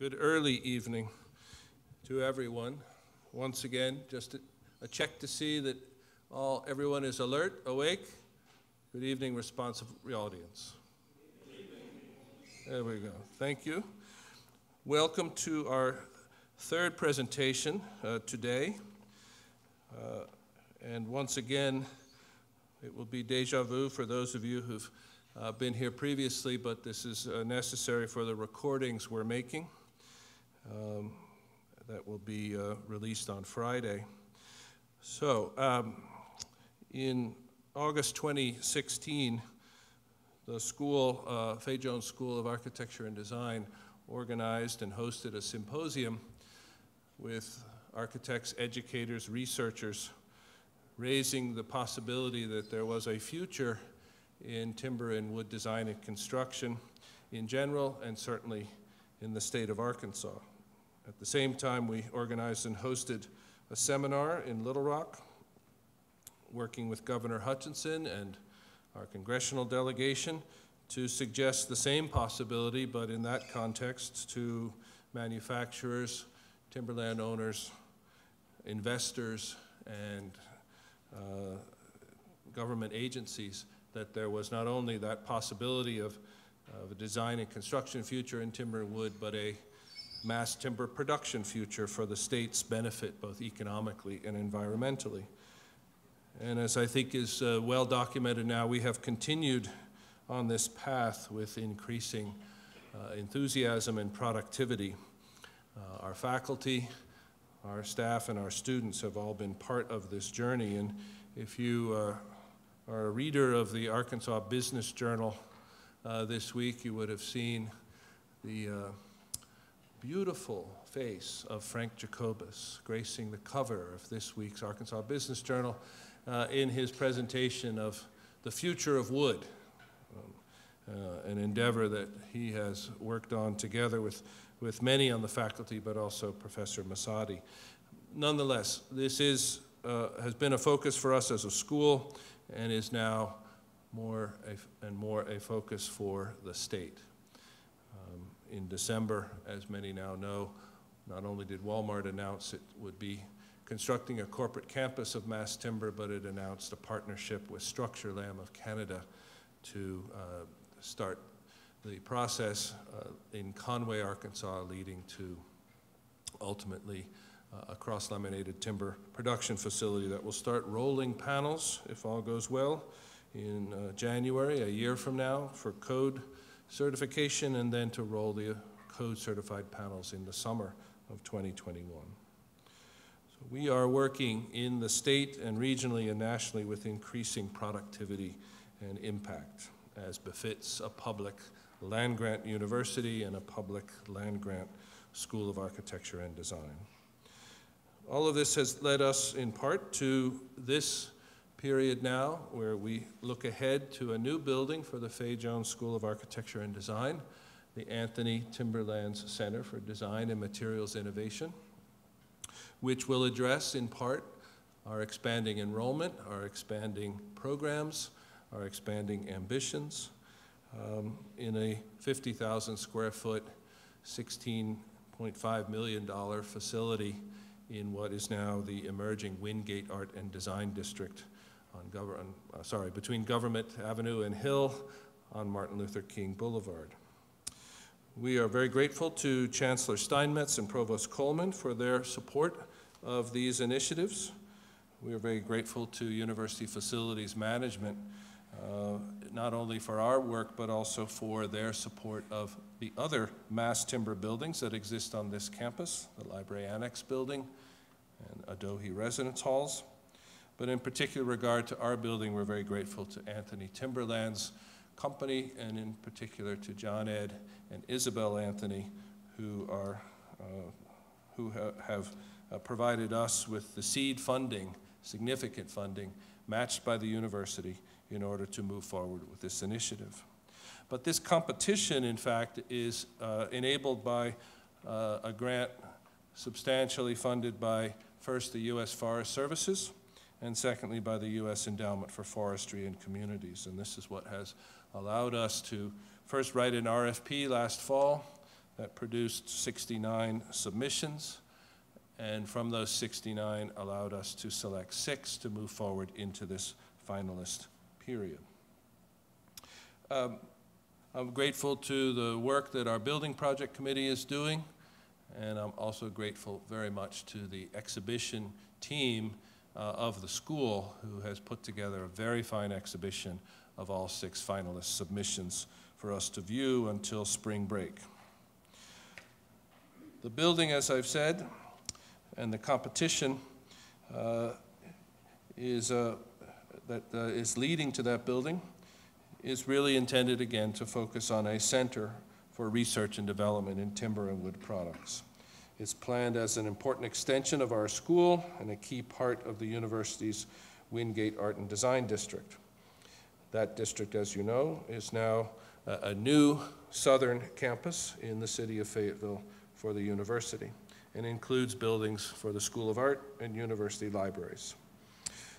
Good early evening to everyone. Once again, just a check to see that everyone is alert, awake. Good evening, responsive audience. There we go. Thank you. Welcome to our third presentation today. And once again, it will be deja vu for those of you who've been here previously, but this is necessary for the recordings we're making that will be released on Friday. So in August 2016, the school, Fay Jones School of Architecture and Design, organized and hosted a symposium with architects, educators, researchers, raising the possibility that there was a future in timber and wood design and construction in general, and certainly in the state of Arkansas. At the same time, we organized and hosted a seminar in Little Rock, working with Governor Hutchinson and our congressional delegation to suggest the same possibility, but in that context to manufacturers, timberland owners, investors, and government agencies, that there was not only that possibility of a design and construction future in timber and wood, but a mass timber production future for the state's benefit, both economically and environmentally. And as I think is well documented now, we have continued on this path with increasing enthusiasm and productivity. Our faculty, our staff, and our students have all been part of this journey. And if you are a reader of the Arkansas Business Journal this week, you would have seen the beautiful face of Frank Jacobus gracing the cover of this week's Arkansas Business Journal in his presentation of the future of wood, an endeavor that he has worked on together with many on the faculty, but also Professor Massadi. Nonetheless, this is, has been a focus for us as a school, and is now more and more a focus for the state. In December, as many now know, not only did Walmart announce it would be constructing a corporate campus of mass timber, but it announced a partnership with StructureLam of Canada to start the process in Conway, Arkansas, leading to ultimately a cross-laminated timber production facility that will start rolling panels, if all goes well, in January, a year from now, for code certification, and then to roll the code-certified panels in the summer of 2021. So we are working in the state and regionally and nationally with increasing productivity and impact, as befits a public land-grant university and a public land-grant School of Architecture and Design. All of this has led us in part to this period now where we look ahead to a new building for the Fay Jones School of Architecture and Design, the Anthony Timberlands Center for Design and Materials Innovation, which will address in part our expanding enrollment, our expanding programs, our expanding ambitions in a 50,000 square foot, $16.5 million facility in what is now the emerging Windgate Art and Design District between Government Avenue and Hill on Martin Luther King Boulevard. We are very grateful to Chancellor Steinmetz and Provost Coleman for their support of these initiatives. We are very grateful to University Facilities Management, not only for our work, but also for their support of the other mass timber buildings that exist on this campus, the Library Annex building and Adohi Residence Halls. But in particular regard to our building, we're very grateful to Anthony Timberlands Company, and in particular to John Ed and Isabel Anthony, who have provided us with the seed funding, significant funding, matched by the university in order to move forward with this initiative. But this competition, in fact, is enabled by a grant substantially funded by, first, the U.S. Forest Services, and secondly, by the U.S. Endowment for Forestry and Communities. And this is what has allowed us to first write an RFP last fall that produced 69 submissions, and from those 69 allowed us to select 6 to move forward into this finalist period. I'm grateful to the work that our building project committee is doing, and I'm also grateful very much to the exhibition team of the school, who has put together a very fine exhibition of all 6 finalist submissions for us to view until spring break. The building, as I've said, and the competition that is leading to that building is really intended, again, to focus on a center for research and development in timber and wood products. It's planned as an important extension of our school and a key part of the university's Windgate Art and Design District. That district, as you know, is now a new southern campus in the city of Fayetteville for the university, and includes buildings for the School of Art and university libraries.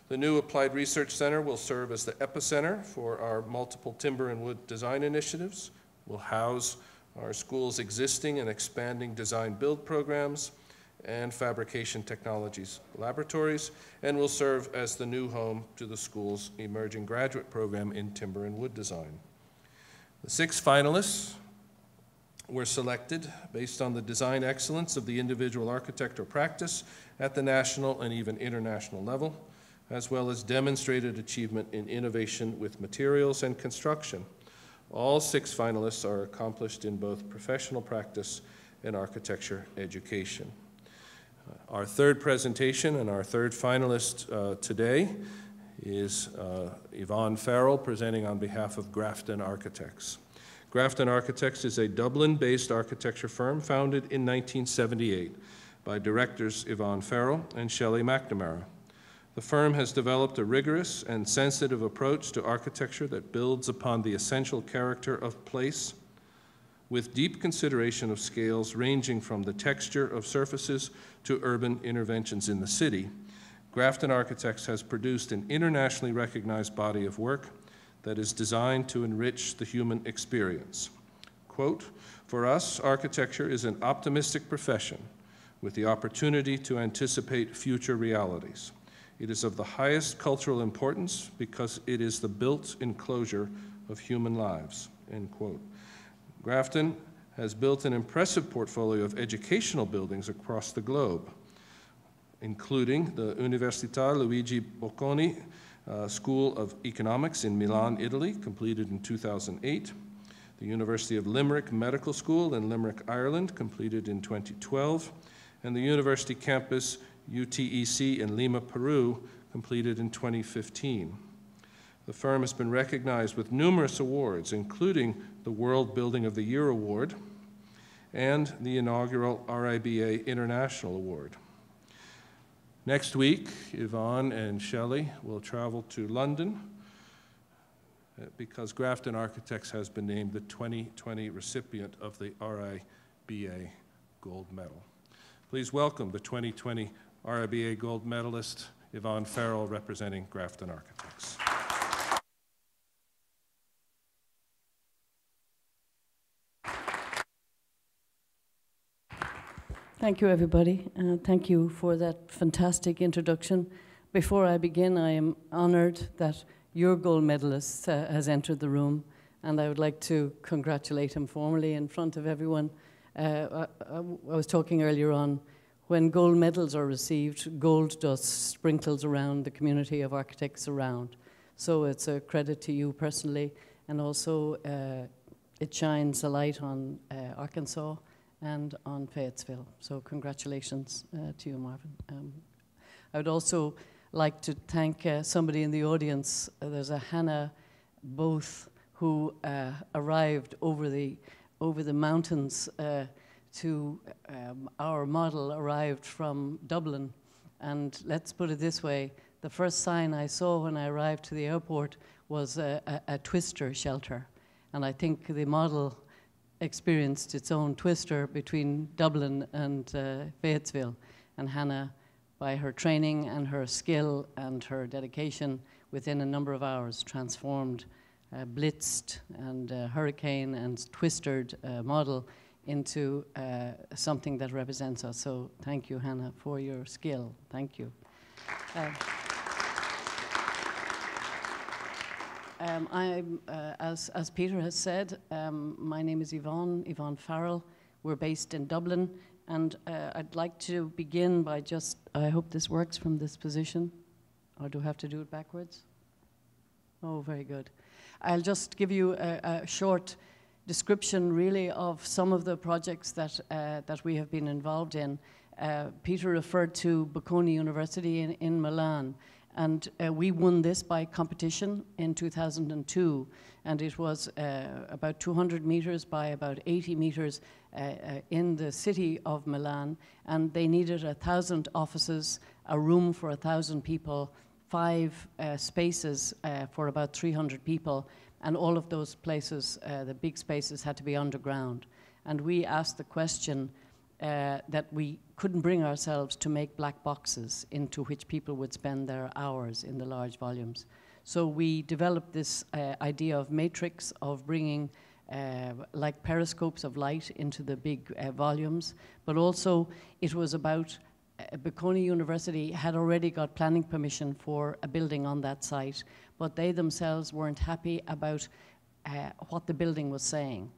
The new Applied Research Center will serve as the epicenter for our multiple timber and wood design initiatives, will house our school's existing and expanding design build programs and fabrication technologies laboratories, and will serve as the new home to the school's emerging graduate program in timber and wood design. The 6 finalists were selected based on the design excellence of the individual architect or practice at the national and even international level, as well as demonstrated achievement in innovation with materials and construction. All 6 finalists are accomplished in both professional practice and architecture education. Our third presentation and our third finalist today is Yvonne Farrell, presenting on behalf of Grafton Architects. Grafton Architects is a Dublin-based architecture firm founded in 1978 by directors Yvonne Farrell and Shelley McNamara. The firm has developed a rigorous and sensitive approach to architecture that builds upon the essential character of place, with deep consideration of scales ranging from the texture of surfaces to urban interventions in the city. Grafton Architects has produced an internationally recognized body of work that is designed to enrich the human experience. Quote, "For us, architecture is an optimistic profession with the opportunity to anticipate future realities. It is of the highest cultural importance because it is the built enclosure of human lives," end quote. Grafton has built an impressive portfolio of educational buildings across the globe, including the Università Luigi Bocconi School of Economics in Milan, Italy, completed in 2008, the University of Limerick Medical School in Limerick, Ireland, completed in 2012, and the University Campus UTEC in Lima, Peru, completed in 2015. The firm has been recognized with numerous awards, including the World Building of the Year Award and the inaugural RIBA International Award. Next week, Yvonne and Shelley will travel to London because Grafton Architects has been named the 2020 recipient of the RIBA Gold Medal. Please welcome the 2020 RIBA Gold Medalist, Yvonne Farrell, representing Grafton Architects. Thank you, everybody. Thank you for that fantastic introduction. Before I begin, I am honored that your gold medalist has entered the room, and I would like to congratulate him formally in front of everyone. I was talking earlier on, when gold medals are received, gold dust sprinkles around the community of architects around. So it's a credit to you personally, and also it shines a light on Arkansas and on Fayetteville. So congratulations to you, Marvin. I would also like to thank somebody in the audience. There's a Hannah Both who arrived over the mountains to our model arrived from Dublin. And let's put it this way, the first sign I saw when I arrived to the airport was a twister shelter. And I think the model experienced its own twister between Dublin and Fayetteville. And Hannah, by her training and her skill and her dedication, within a number of hours transformed, blitzed and hurricane and twistered model into something that represents us. So thank you, Hannah, for your skill. Thank you. As Peter has said, my name is Yvonne Farrell. We're based in Dublin, and I'd like to begin by just, I hope this works from this position, or do I have to do it backwards? Oh, very good. I'll just give you a short description, really, of some of the projects that, that we have been involved in. Peter referred to Bocconi University in Milan. And we won this by competition in 2002, and it was about 200 meters by about 80 meters in the city of Milan, and they needed 1,000 offices, a room for 1,000 people, 5 spaces for about 300 people, and all of those places, the big spaces, had to be underground. And we asked the question that we couldn't bring ourselves to make black boxes into which people would spend their hours in the large volumes. So we developed this idea of matrix, of bringing like periscopes of light into the big volumes, but also it was about Bocconi University had already got planning permission for a building on that site, but they themselves weren't happy about what the building was saying.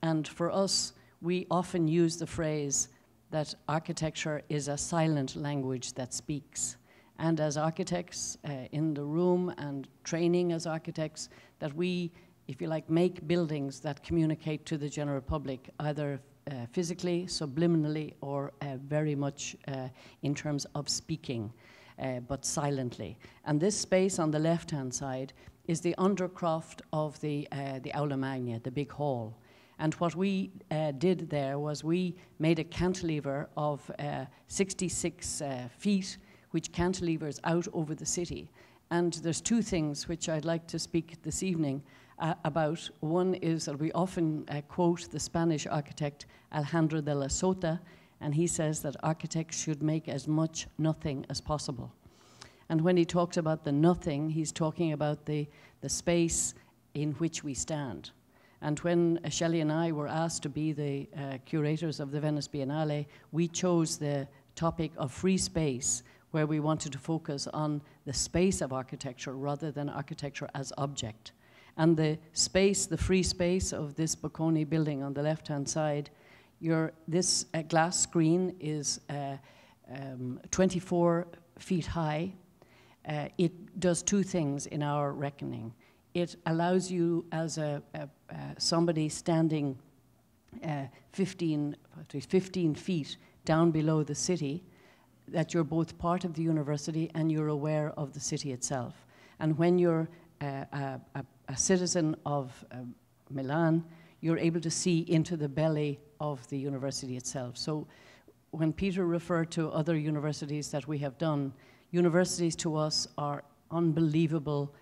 And for us, we often use the phrase that architecture is a silent language that speaks. And as architects in the room and training as architects, that we, if you like, make buildings that communicate to the general public, either physically, subliminally, or very much in terms of speaking, but silently. And this space on the left-hand side is the undercroft of the Aula Magna, the big hall. And what we did there was we made a cantilever of 66 feet, which cantilevers out over the city. And there's two things which I'd like to speak this evening about. One is that we often quote the Spanish architect Alejandro de la Sota, and he says that architects should make as much nothing as possible. And when he talks about the nothing, he's talking about the space in which we stand. And when Shelley and I were asked to be the curators of the Venice Biennale, we chose the topic of free space, where we wanted to focus on the space of architecture rather than architecture as object. And the space, the free space of this Bocconi building on the left-hand side, this glass screen is 24 feet high. It does two things in our reckoning. It allows you as somebody standing 15 feet down below the city, that you're both part of the university and you're aware of the city itself. And when you're a citizen of Milan, you're able to see into the belly of the university itself. So when Peter referred to other universities that we have done, universities to us are unbelievable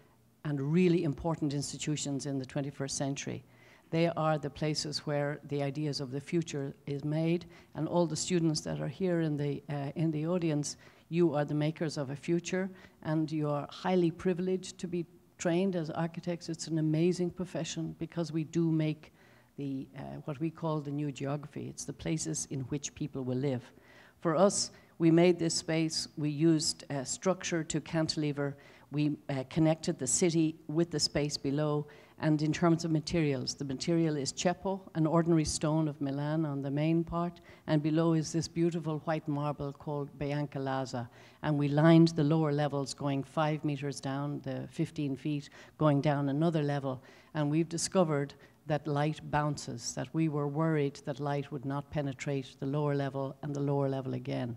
and really important institutions in the 21st century. They are the places where the ideas of the future is made, and all the students that are here in the audience, you are the makers of a future, and you are highly privileged to be trained as architects. It's an amazing profession because we do make the, what we call the new geography. It's the places in which people will live. For us, we made this space, we used structure to cantilever, we connected the city with the space below, and in terms of materials, the material is ceppo, an ordinary stone of Milan on the main part, and below is this beautiful white marble called Bianca Laza, and we lined the lower levels going 5 meters down, the 15 feet, going down another level, and we've discovered that light bounces, that we were worried that light would not penetrate the lower level and the lower level again.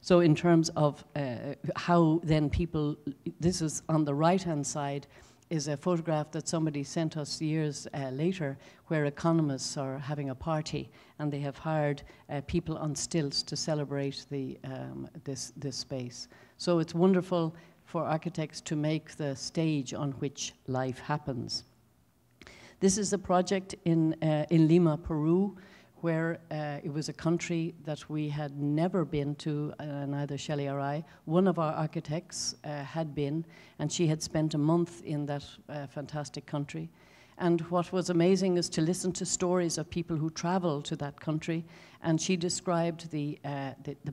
So in terms of how then people, this is on the right-hand side, is a photograph that somebody sent us years later where economists are having a party and they have hired people on stilts to celebrate the, this space. So it's wonderful for architects to make the stage on which life happens. This is a project in Lima, Peru, where it was a country that we had never been to, neither Shelley or I. One of our architects had been, and she had spent a month in that fantastic country. And what was amazing is to listen to stories of people who traveled to that country, and she described the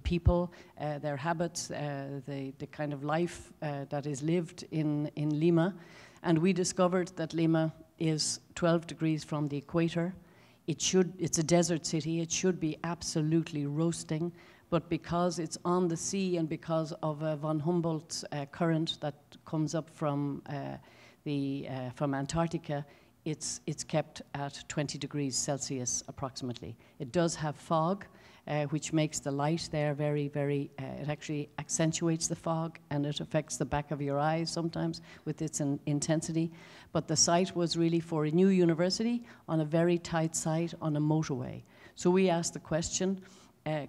people, their habits, the kind of life that is lived in Lima. And we discovered that Lima is 12 degrees from the equator. It's a desert city, it should be absolutely roasting, but because it's on the sea and because of von Humboldt's current that comes up from Antarctica, it's kept at 20 degrees Celsius approximately. It does have fog, which makes the light there very, very, it actually accentuates the fog, and it affects the back of your eyes sometimes with its intensity. But the site was really for a new university on a very tight site on a motorway. So we asked the question,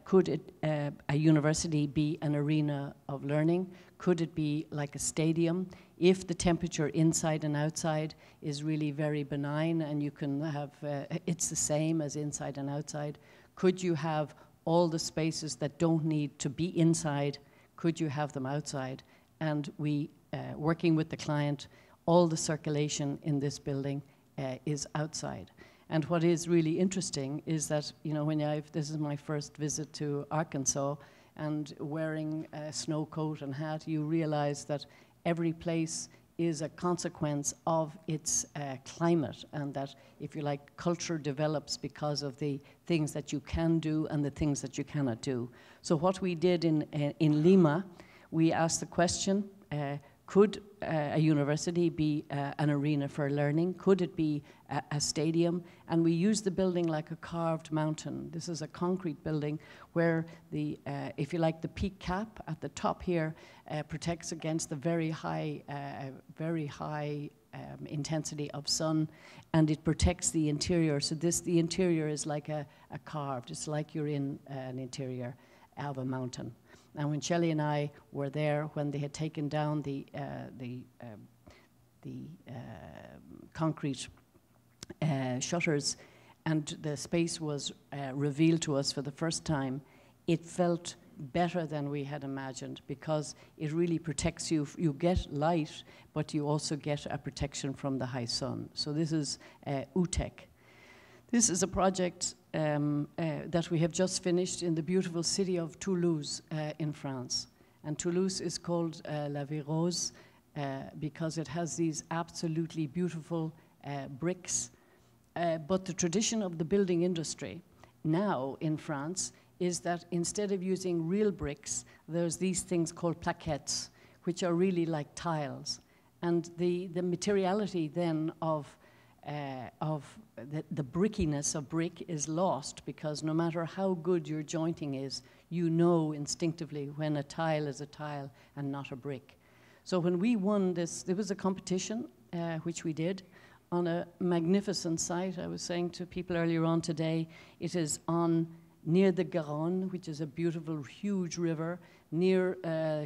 could a university be an arena of learning? Could it be like a stadium? If the temperature inside and outside is really very benign and you can have, it's the same as inside and outside, could you have all the spaces that don't need to be inside, could you have them outside? And we, working with the client, all the circulation in this building is outside. And what is really interesting is that, you know, this is my first visit to Arkansas, and wearing a snow coat and hat, you realize that every place is a consequence of its climate, and that, if you like, culture develops because of the things that you can do and the things that you cannot do. So what we did in Lima, we asked the question, could a university be an arena for learning? Could it be a stadium? And we used the building like a carved mountain. This is a concrete building where the, if you like, the peak cap at the top here protects against the very high intensity of sun, and it protects the interior. So the interior is like a carved. It's like you're in an interior of a mountain. And when Shelley and I were there, when they had taken down the concrete shutters, and the space was revealed to us for the first time, it felt better than we had imagined, because it really protects you. You get light, but you also get a protection from the high sun. So this is UTEC. This is a project that we have just finished in the beautiful city of Toulouse in France. And Toulouse is called La Vie Rose because it has these absolutely beautiful bricks. But the tradition of the building industry now in France is that instead of using real bricks, there's these things called plaquettes, which are really like tiles. And the materiality then of the brickiness of brick is lost, because no matter how good your jointing is, you know instinctively when a tile is a tile and not a brick. So when we won this, there was a competition which we did on a magnificent site. I was saying to people earlier on today, it is on near the Garonne, which is a beautiful, huge river, near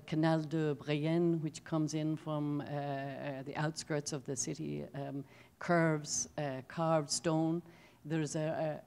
Canal de Brienne, which comes in from the outskirts of the city, carved stone. There's a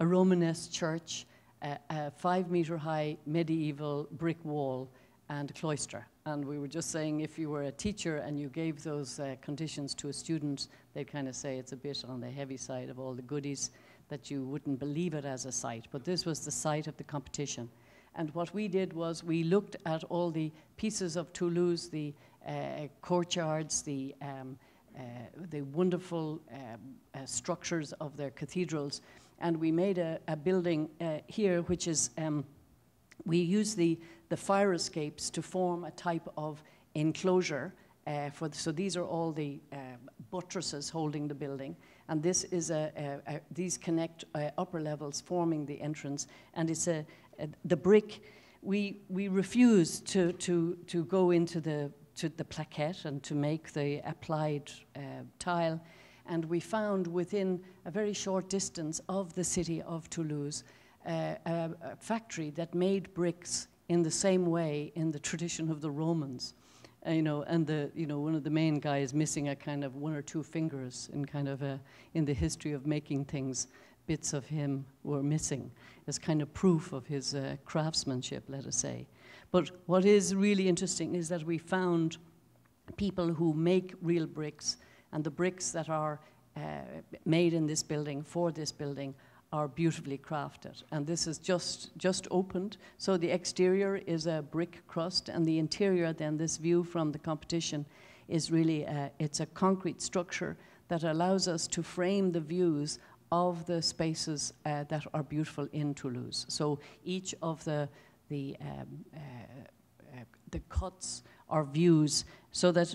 Romanesque church, a 5 meter high medieval brick wall and cloister. And we were just saying, if you were a teacher and you gave those conditions to a student, they'd kind of say it's a bit on the heavy side of all the goodies, that you wouldn't believe it as a site. But this was the site of the competition. And what we did was we looked at all the pieces of Toulouse, the courtyards, the wonderful structures of their cathedrals. And we made a building here, which is, we use the fire escapes to form a type of enclosure. So these are all the buttresses holding the building. And this is these connect upper levels forming the entrance. And it's the brick. We refused to go into the plaquette and to make the applied tile. And we found within a very short distance of the city of Toulouse a factory that made bricks in the same way in the tradition of the Romans. One of the main guys missing a kind of one or two fingers in kind of in the history of making things, bits of him were missing as kind of proof of his craftsmanship, let us say. But what is really interesting is that we found people who make real bricks and the bricks that are made in this building for this building are beautifully crafted. And this is just opened. So the exterior is a brick crust, and the interior, then this view from the competition is really, it's a concrete structure that allows us to frame the views of the spaces that are beautiful in Toulouse. So each of the cuts are views, so that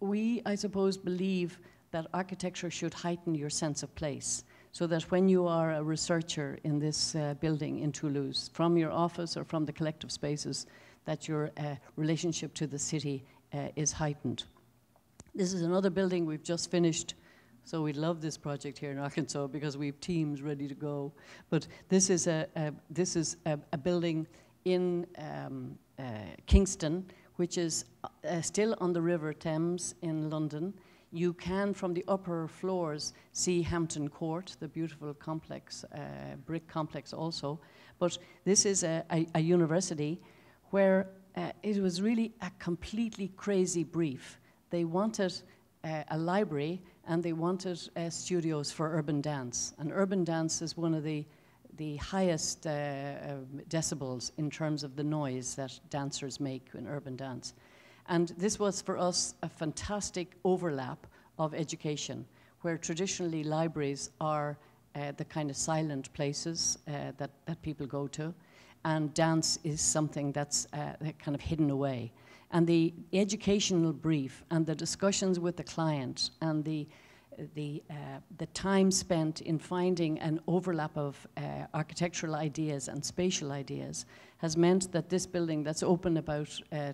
we, I suppose, believe that architecture should heighten your sense of place, so that when you are a researcher in this building in Toulouse, from your office or from the collective spaces, that your relationship to the city is heightened. This is another building we've just finished, so we love this project here in Arkansas because we have teams ready to go. But this is a building in Kingston, which is still on the River Thames in London. You can, from the upper floors, see Hampton Court, the beautiful complex, brick complex also. But this is a university where it was really a completely crazy brief. They wanted a library, and they wanted studios for urban dance. And urban dance is one of the highest decibels in terms of the noise that dancers make in urban dance. And this was, for us, a fantastic overlap of education, where traditionally libraries are the kind of silent places that people go to, and dance is something that's kind of hidden away. And the educational brief and the discussions with the client and the time spent in finding an overlap of architectural ideas and spatial ideas has meant that this building that's open about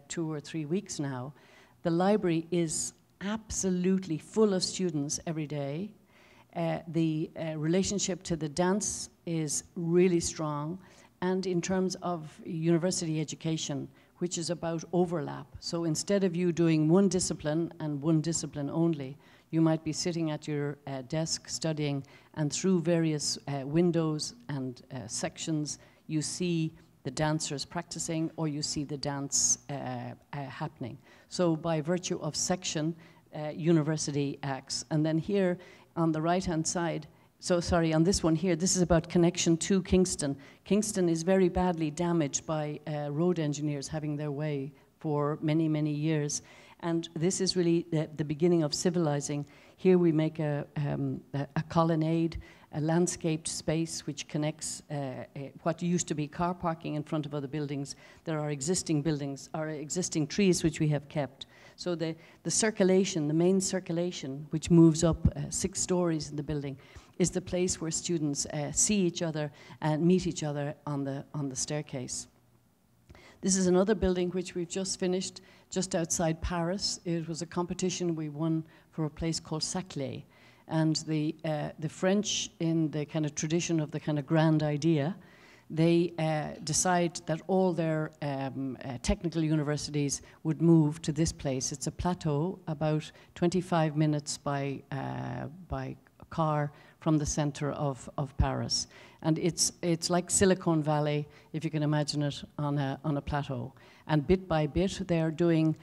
2 or 3 weeks now, the library is absolutely full of students every day. The relationship to the dance is really strong. And in terms of university education, which is about overlap, so instead of you doing one discipline and one discipline only, you might be sitting at your desk studying, and through various windows and sections, you see the dancers practicing, or you see the dance happening. So by virtue of section, university acts. And then here on the right-hand side, so sorry, on this one here, this is about connection to Kingston. Kingston is very badly damaged by road engineers having their way for many, many years. And this is really the beginning of civilizing. Here we make a colonnade, a landscaped space which connects what used to be car parking in front of other buildings. There are existing buildings, or existing trees which we have kept. So the circulation, the main circulation, which moves up 6 stories in the building, is the place where students see each other and meet each other on the staircase. This is another building which we've just finished just outside Paris. It was a competition we won for a place called Saclay. And the French, in the kind of tradition of the kind of grand idea, they decide that all their technical universities would move to this place. It's a plateau about 25 minutes by car from the center of Paris. And it's like Silicon Valley, if you can imagine it, on a plateau. And bit by bit, they are doing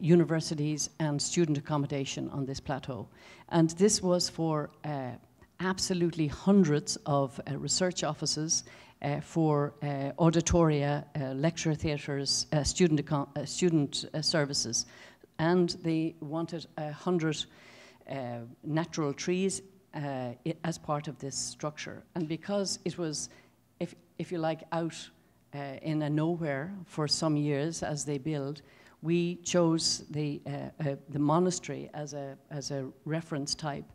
universities and student accommodation on this plateau. And this was for absolutely hundreds of research offices, for auditoria, lecture theaters, student services. And they wanted 100 natural trees as part of this structure. And because it was, if you like, out in a nowhere for some years as they build, we chose the monastery as a reference type,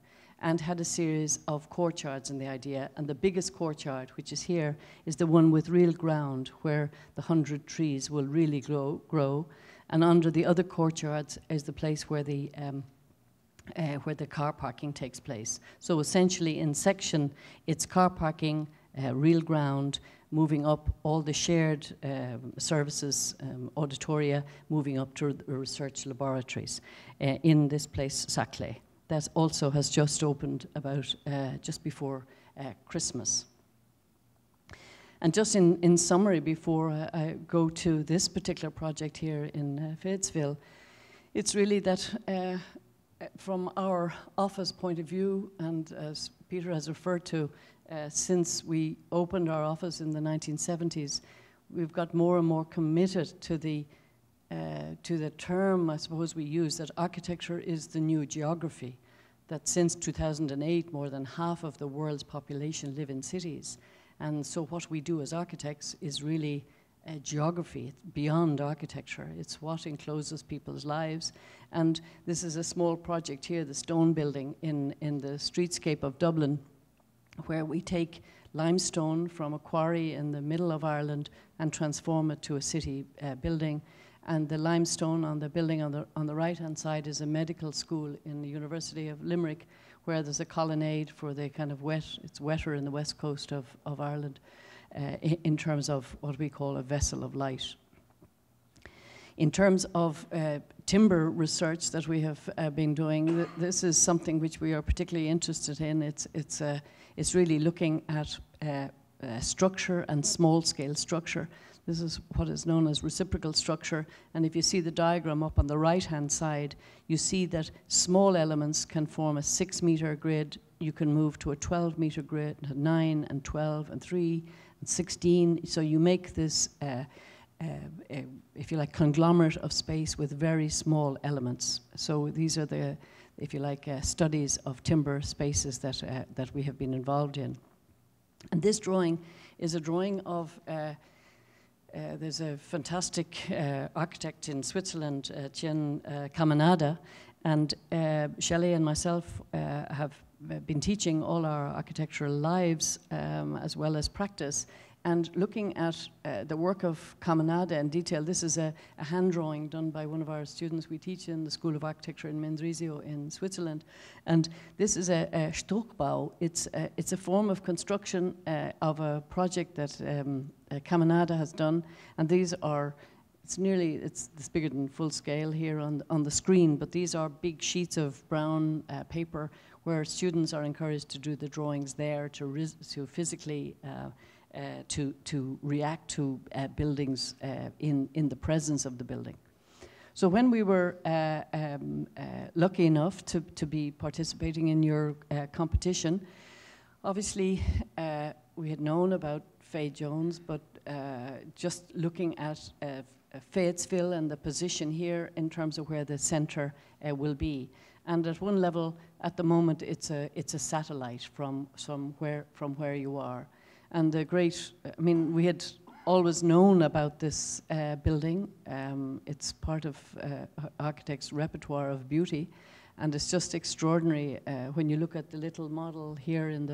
and had a series of courtyards in the idea. And the biggest courtyard, which is here, is the one with real ground, where the 100 trees will really grow. And under the other courtyards is the place where the car parking takes place. So essentially, in section, it's car parking, real ground, moving up all the shared services, auditoria, moving up to the research laboratories in this place, Saclay. That also has just opened about just before Christmas. And just in summary, before I go to this particular project here in Fayetteville, it's really that from our office point of view, and as Peter has referred to, since we opened our office in the 1970s, we've got more and more committed to the term, I suppose, we use, that architecture is the new geography, that since 2008, more than half of the world's population live in cities. And so what we do as architects is really geography. It's beyond architecture. It's what encloses people's lives. And this is a small project here, the stone building in the streetscape of Dublin, where we take limestone from a quarry in the middle of Ireland and transform it to a city building. And the limestone on the building on the right-hand side is a medical school in the University of Limerick, where there's a colonnade for the kind of wet, it's wetter in the west coast of Ireland in terms of what we call a vessel of light. In terms of timber research that we have been doing, this is something which we are particularly interested in. It's really looking at structure and small-scale structure. This is what is known as reciprocal structure. And if you see the diagram up on the right-hand side, you see that small elements can form a 6-meter grid. You can move to a 12-meter grid, 9 and 12 and 3 and 16. So you make this, if you like, conglomerate of space with very small elements. So these are the, if you like, studies of timber spaces that we have been involved in. And this drawing is a drawing of there's a fantastic architect in Switzerland, Tien Caminada, and Shelley and myself have been teaching all our architectural lives as well as practice. And looking at the work of Caminada in detail, this is a hand drawing done by one of our students we teach in the School of Architecture in Mendrisio in Switzerland. And this is a Struckbau. It's a form of construction of a project that Caminada has done. And these are, it's bigger than full scale here on the screen, but these are big sheets of brown paper where students are encouraged to do the drawings there to physically to react to buildings in the presence of the building. So when we were lucky enough to be participating in your competition, obviously we had known about Fay Jones, but just looking at Fayetteville and the position here in terms of where the center will be. And at one level, at the moment, it's a satellite from where you are. And the great, I mean, we had always known about this building. It's part of architects' repertoire of beauty, and it's just extraordinary when you look at the little model here in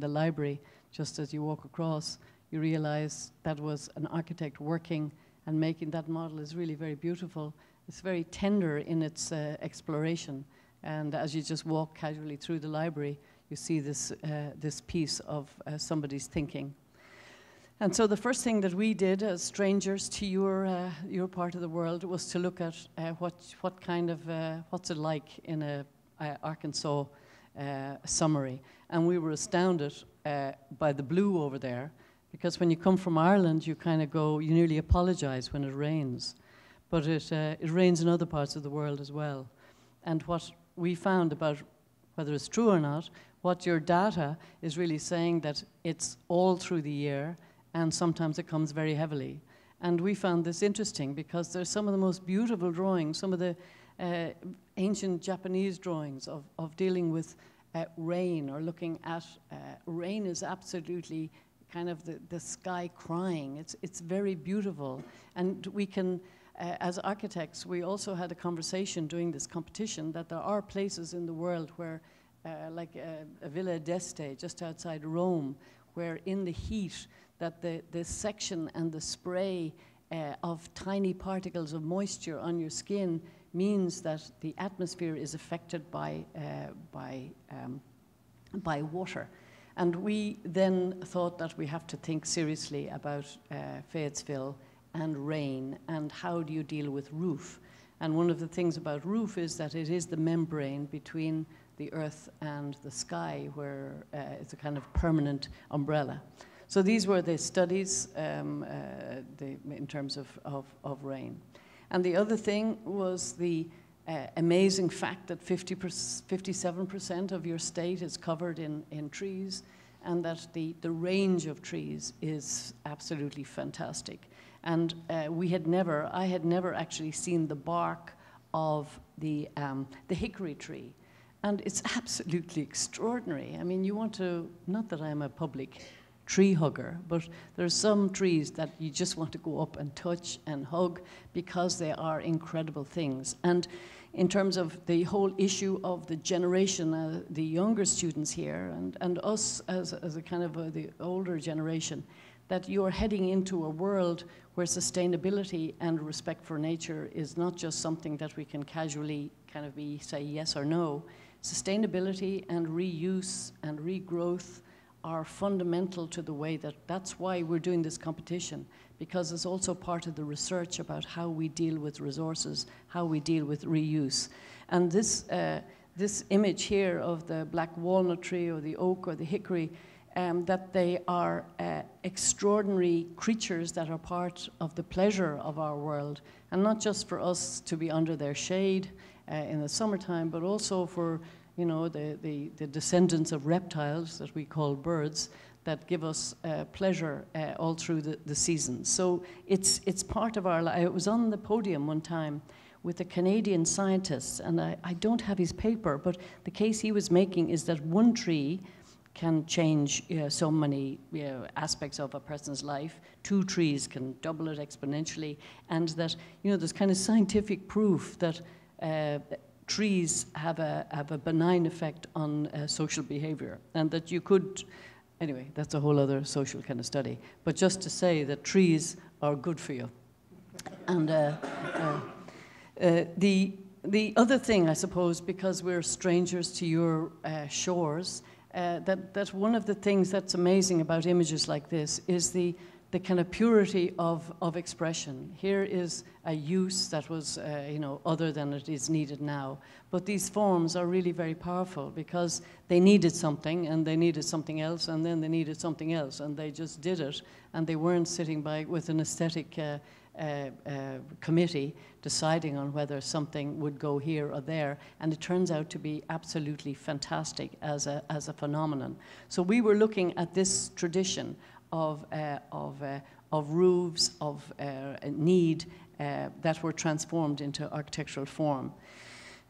the library. Just as you walk across, you realize that was an architect working and making that model. Is really very beautiful. It's very tender in its exploration, and as you just walk casually through the library, you see this, this piece of somebody's thinking. And so the first thing that we did as strangers to your part of the world was to look at what kind of, what's it like in a Arkansas summary. And we were astounded by the blue over there, because when you come from Ireland, you kind of go, you nearly apologize when it rains. But it rains in other parts of the world as well. And what we found about whether it's true or not, what your data is really saying that it's all through the year, and sometimes it comes very heavily. And we found this interesting because there's some of the most beautiful drawings, some of the ancient Japanese drawings of dealing with rain, or looking at rain is absolutely kind of the sky crying. It's very beautiful. And we can, as architects, we also had a conversation during this competition that there are places in the world where, like a Villa d'Este just outside Rome, where in the heat that the section and the spray of tiny particles of moisture on your skin means that the atmosphere is affected by water. And we then thought that we have to think seriously about Fayetteville and rain, and how do you deal with roof? And one of the things about roof is that it is the membrane between the earth and the sky, where it's a kind of permanent umbrella. So these were the studies in terms of rain. And the other thing was the amazing fact that 57% of your state is covered in trees, and that the range of trees is absolutely fantastic. And I had never actually seen the bark of the hickory tree. And it's absolutely extraordinary. I mean, you want to, not that I'm a public tree hugger, but there are some trees that you just want to go up and touch and hug because they are incredible things. And in terms of the whole issue of the generation, the younger students here, and us as a kind of the older generation, that you're heading into a world where sustainability and respect for nature is not just something that we can casually kind of say yes or no. Sustainability and reuse and regrowth are fundamental to the way that's why we're doing this competition, because it's also part of the research about how we deal with resources, how we deal with reuse. And this image here of the black walnut tree or the oak or the hickory, that they are extraordinary creatures that are part of the pleasure of our world, and not just for us to be under their shade in the summertime, but also for the descendants of reptiles that we call birds that give us pleasure all through the seasons. So it's part of our life. I was on the podium one time with a Canadian scientist, and I don't have his paper, but the case he was making is that one tree can change so many aspects of a person's life. Two trees can double it exponentially, and that there's kind of scientific proof that trees have a benign effect on social behavior, and that you could, anyway, that's a whole other social kind of study. But just to say that trees are good for you, and the other thing, I suppose, because we're strangers to your shores. That one of the things that's amazing about images like this is the kind of purity of expression. Here is a use that was other than it is needed now. But these forms are really very powerful because they needed something, and they needed something else, and then they needed something else, and they just did it, and they weren't sitting by with an aesthetic committee deciding on whether something would go here or there, and it turns out to be absolutely fantastic as a phenomenon. So we were looking at this tradition of roofs of need that were transformed into architectural form.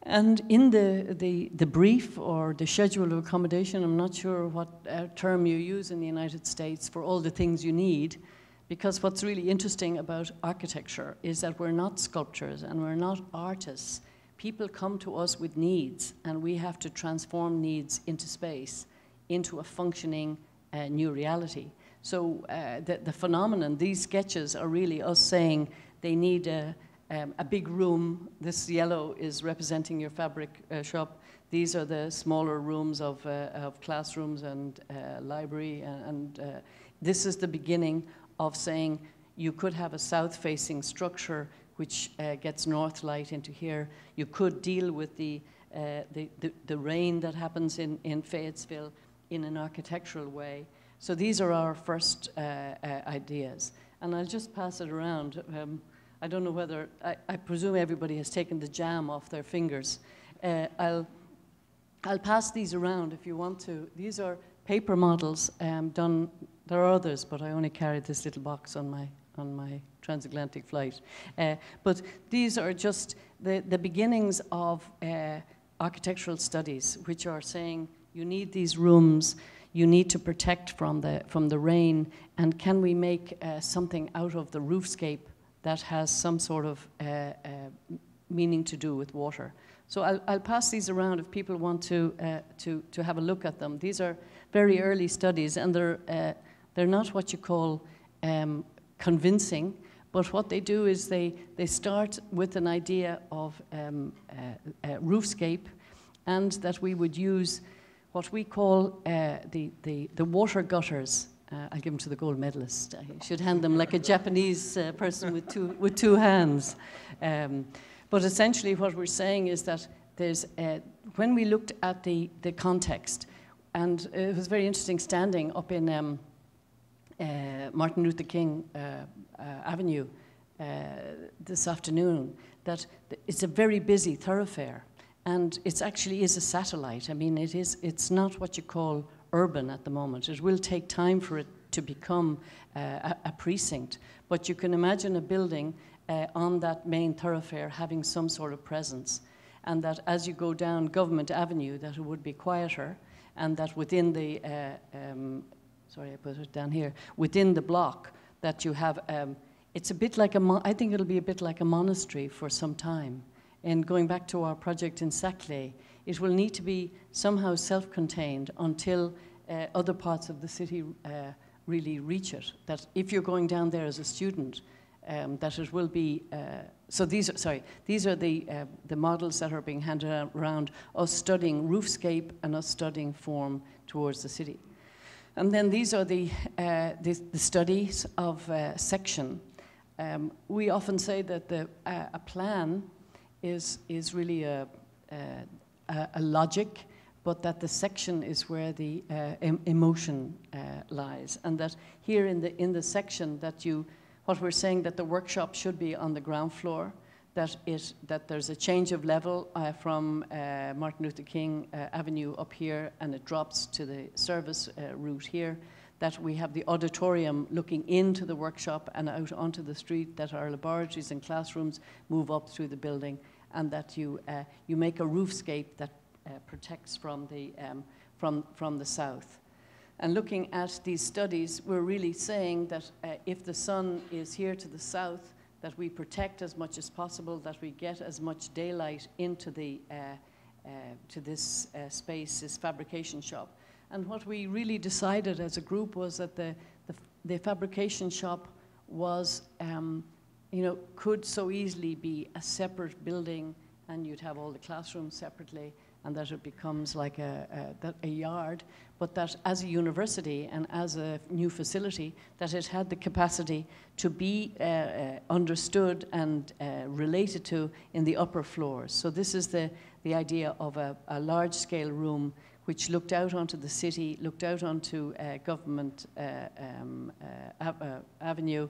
And in the brief or the schedule of accommodation, I'm not sure what term you use in the United States for all the things you need. Because what's really interesting about architecture is that we're not sculptors and we're not artists. People come to us with needs, and we have to transform needs into space, into a functioning new reality. So the phenomenon, these sketches are really us saying they need a big room. This yellow is representing your fabric shop. These are the smaller rooms of classrooms and library, and this is the beginning of saying you could have a south-facing structure which gets north light into here. You could deal with the rain that happens in Fayetteville in an architectural way. So these are our first ideas. And I'll just pass it around. I don't know whether, I presume everybody has taken the jam off their fingers. I'll pass these around if you want to. These are paper models done. There are others, but I only carried this little box on my transatlantic flight. But these are just the beginnings of architectural studies, which are saying you need these rooms, you need to protect from the rain, and can we make something out of the roofscape that has some sort of meaning to do with water? So I'll pass these around if people want to have a look at them. These are very early studies, and they're not what you call convincing, but what they do is they start with an idea of roofscape, and that we would use what we call the water gutters. I'll give them to the gold medalist. I should hand them like a Japanese person with two hands. But essentially what we're saying is that there's when we looked at the context, and it was very interesting standing up in Martin Luther King Avenue this afternoon, that it's a very busy thoroughfare, and it actually is a satellite. I mean, it's not what you call urban at the moment. It will take time for it to become a precinct, but you can imagine a building on that main thoroughfare having some sort of presence, and that as you go down Government Avenue, that it would be quieter, and that within the, sorry, I put it down here, within the block that you have, it's a bit like a, I think it'll be a bit like a monastery for some time. And going back to our project in Saclay, it will need to be somehow self-contained until other parts of the city really reach it. That if you're going down there as a student, that it will be, so these are, sorry, these are the models that are being handed around, us studying roofscape and us studying form towards the city. And then these are the studies of section. We often say that a plan is really a logic, but that the section is where the emotion lies, and that here in the section that you, what we're saying that the workshop should be on the ground floor, that there's a change of level from Martin Luther King Avenue up here, and it drops to the service route here. That we have the auditorium looking into the workshop and out onto the street, that our laboratories and classrooms move up through the building, and that you make a roofscape that protects from the south. And looking at these studies, we're really saying that if the sun is here to the south, that we protect as much as possible, that we get as much daylight into the, to this space, this fabrication shop. And what we really decided as a group was that the fabrication shop was, you know, could so easily be a separate building, and you'd have all the classrooms separately, and that it becomes like a yard, but that as a university and as a new facility, that it had the capacity to be understood and related to in the upper floors. So this is the idea of a large-scale room which looked out onto the city, looked out onto Government Avenue,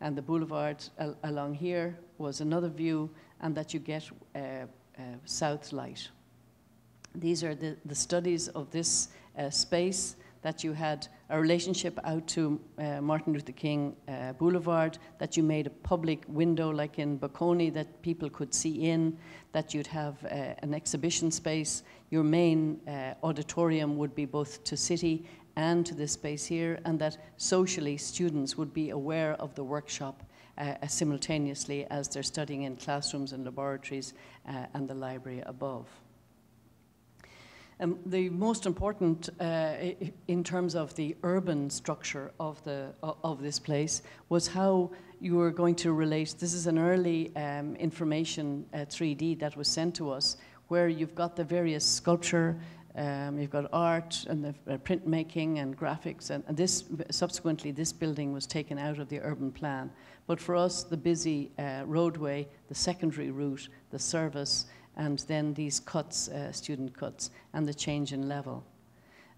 and the boulevard along here was another view, and that you get south light. These are the studies of this space, that you had a relationship out to Martin Luther King Boulevard, that you made a public window like in Bocconi that people could see in, that you'd have an exhibition space. Your main auditorium would be both to city and to this space here, and that socially students would be aware of the workshop simultaneously as they're studying in classrooms and laboratories and the library above. The most important in terms of the urban structure of this place was how you were going to relate. This is an early information 3D that was sent to us, where you've got the various sculpture, you've got art and the printmaking and graphics, and this subsequently this building was taken out of the urban plan. But for us, the busy roadway, the secondary route, the service, and then these cuts, student cuts, and the change in level.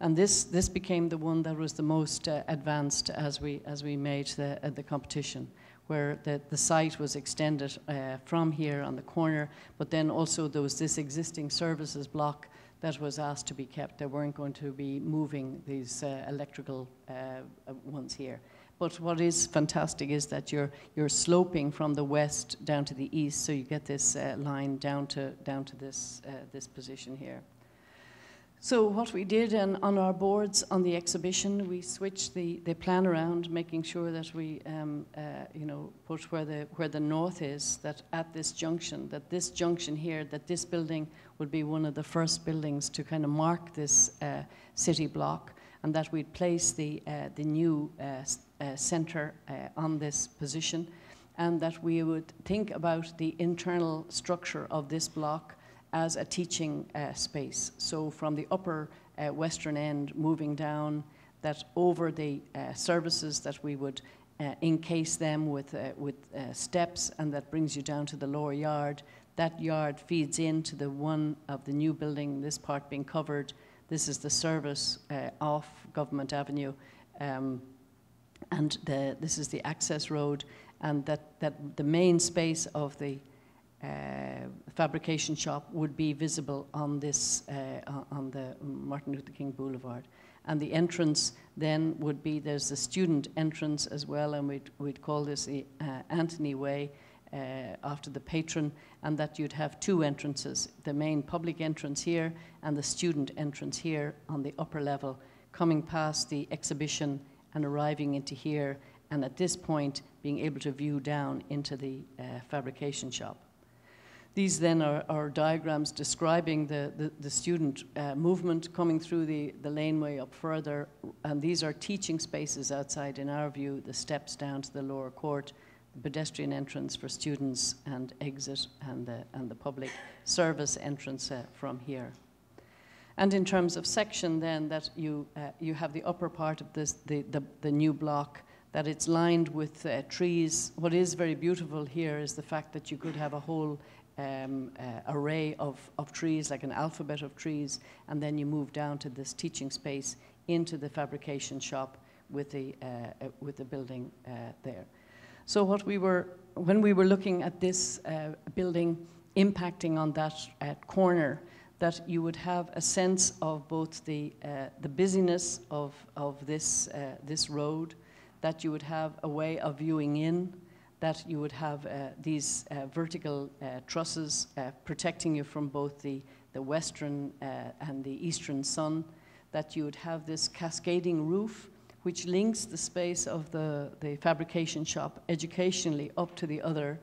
And this became the one that was the most advanced as we made the competition, where the site was extended from here on the corner, but then also there was this existing services block that was asked to be kept. They weren't going to be moving these electrical ones here. But what is fantastic is that you're sloping from the west down to the east, so you get this line down to this this position here. So what we did, and on our boards on the exhibition, we switched the plan around, making sure that we you know, put where the north is, that at this junction, that this junction here, that this building would be one of the first buildings to kind of mark this city block, and that we'd place the new center on this position, and that we would think about the internal structure of this block as a teaching space. So from the upper western end moving down, that over the services that we would encase them with steps, and that brings you down to the lower yard. That yard feeds into the one of the new building, this part being covered. This is the service off Government Avenue, and this is the access road, and that the main space of the fabrication shop would be visible on this on the Martin Luther King Boulevard. And the entrance then would be, there's the student entrance as well, and we'd call this the Anthony Way, after the patron, and that you'd have two entrances, the main public entrance here and the student entrance here on the upper level, coming past the exhibition and arriving into here, and at this point being able to view down into the fabrication shop. These then are diagrams describing the student movement coming through the laneway up further, and these are teaching spaces outside, in our view, the steps down to the lower court, the pedestrian entrance for students and exit, and the public service entrance from here. And in terms of section then, that you have the upper part of this, the new block, that it's lined with trees. What is very beautiful here is the fact that you could have a whole array of trees, like an alphabet of trees, and then you move down to this teaching space into the fabrication shop with the building there. So what we were, when we were looking at this building impacting on that corner, that you would have a sense of both the busyness of this road, that you would have a way of viewing in, that you would have these vertical trusses protecting you from both the western and the eastern sun, that you would have this cascading roof which links the space of the fabrication shop educationally up to the other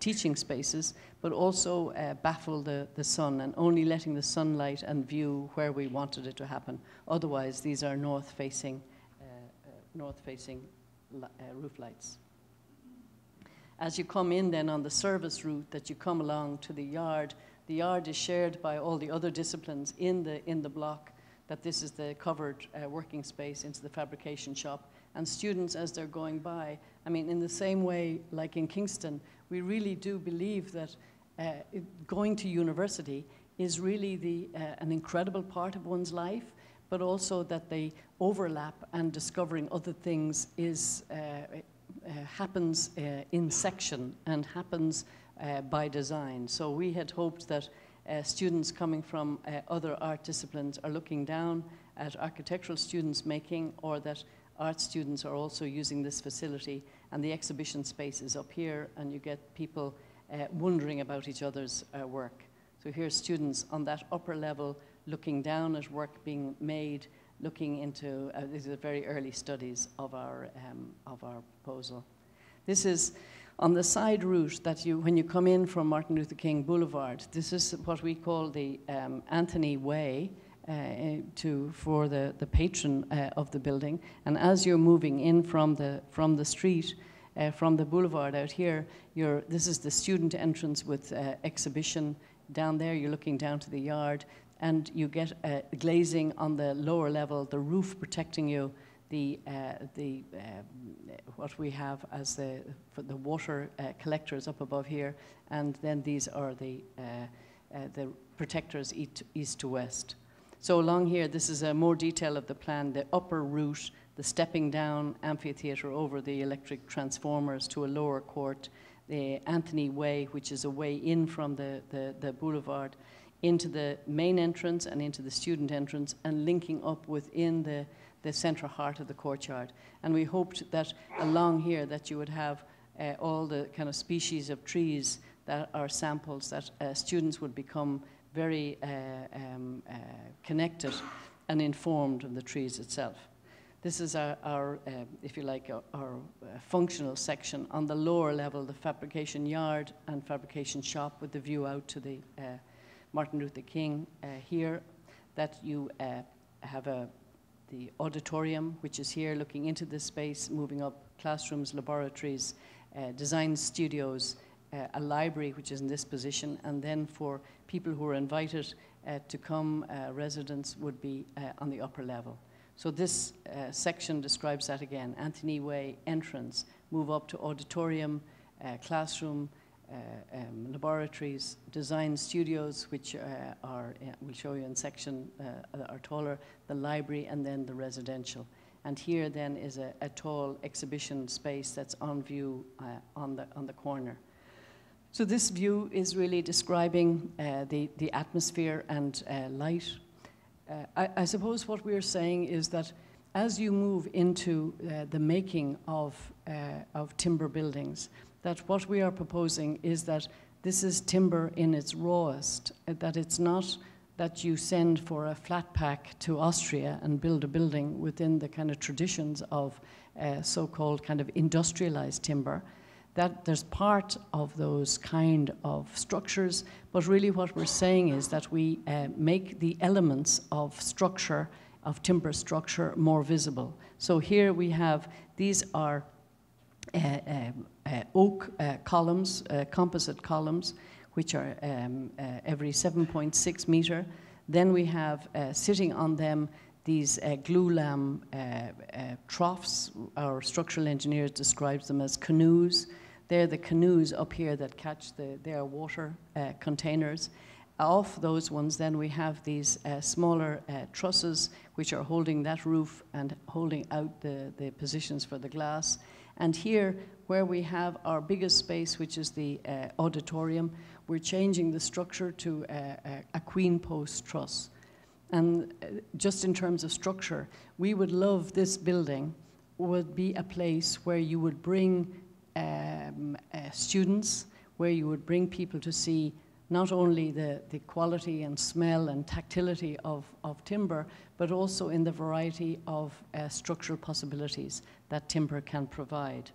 teaching spaces, but also baffle the sun and only letting the sunlight and view where we wanted it to happen. Otherwise, these are north-facing roof lights. As you come in then on the service route, that you come along to the yard is shared by all the other disciplines in the block, that this is the covered working space into the fabrication shop. And students, as they're going by, I mean, in the same way, like in Kingston, we really do believe that going to university is really an incredible part of one's life, but also that they overlap, and discovering other things happens in section and happens by design. So we had hoped that students coming from other art disciplines are looking down at architectural students making, or that art students are also using this facility, and the exhibition space is up here, and you get people wondering about each other's work. So here's students on that upper level looking down at work being made, looking into, these are very early studies of our proposal. This is on the side route that you, when you come in from Martin Luther King Boulevard, this is what we call the Anthony Way for the patron of the building. And as you're moving in from the street, from the boulevard out here, this is the student entrance with exhibition. Down there, you're looking down to the yard, and you get glazing on the lower level, the roof protecting you, what we have as the water collectors up above here, and then these are the protectors east to west. So along here, this is a more detail of the plan, the upper route, the stepping down amphitheater over the electric transformers to a lower court, the Anthony Way, which is a way in from the boulevard, into the main entrance and into the student entrance, and linking up within the central heart of the courtyard. And we hoped that along here that you would have all the kind of species of trees that are samples, that students would become very connected and informed of the trees itself. This is our if you like, our functional section. On the lower level, the fabrication yard and fabrication shop with the view out to the Martin Luther King here, that you have the auditorium, which is here, looking into this space, moving up classrooms, laboratories, design studios, a library, which is in this position, and then for people who are invited to come, residents would be on the upper level. So this section describes that again. Anthony Way entrance, move up to auditorium, classroom, laboratories, design studios, which we'll show you in section, are taller, the library, and then the residential. And here then is a tall exhibition space that's on view on the corner. So this view is really describing the atmosphere and light. I suppose what we're saying is that as you move into the making of timber buildings, that what we are proposing is that this is timber in its rawest, that it's not that you send for a flat pack to Austria and build a building within the kind of traditions of so-called kind of industrialized timber, that there's part of those kind of structures, but really what we're saying is that we make the elements of structure, of timber structure, more visible. So here we have, these are oak columns, composite columns, which are every 7.6 meter. Then we have sitting on them these glulam troughs. Our structural engineer describes them as canoes. They're the canoes up here that catch their water containers. Off those ones, then we have these smaller trusses, which are holding that roof and holding out the positions for the glass. And here, where we have our biggest space, which is the auditorium, we're changing the structure to a queen post truss. And just in terms of structure, we would love this building would be a place where you would bring students, where you would bring people to see not only the quality and smell and tactility of timber, but also in the variety of structural possibilities that timber can provide.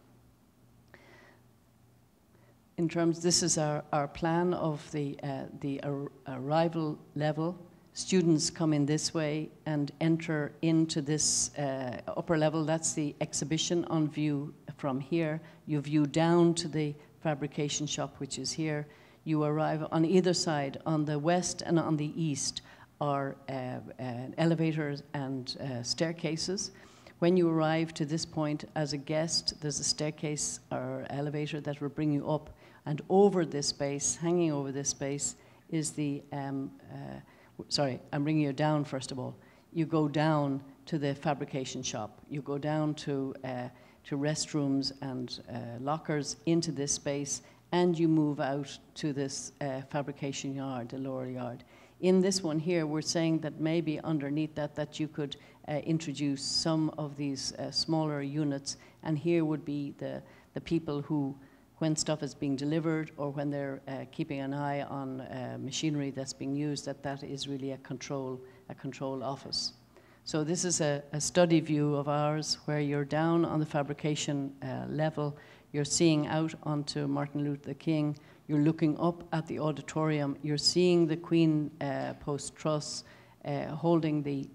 In terms, this is our plan of the arrival level. Students come in this way and enter into this upper level. That's the exhibition on view from here. You view down to the fabrication shop, which is here. You arrive on either side, on the west and on the east, are elevators and staircases. When you arrive to this point as a guest, there's a staircase or elevator that will bring you up, and over this space, hanging over this space, is the, sorry, I'm bringing you down first of all. You go down to the fabrication shop. You go down to restrooms and lockers into this space, and you move out to this fabrication yard, the lower yard. In this one here, we're saying that maybe underneath that you could introduce some of these smaller units, and here would be the people who, when stuff is being delivered or when they're keeping an eye on machinery that's being used, that is really a control office. So this is a study view of ours where you're down on the fabrication level, you're seeing out onto Martin Luther King, you're looking up at the auditorium, you're seeing the Queen Post Truss holding the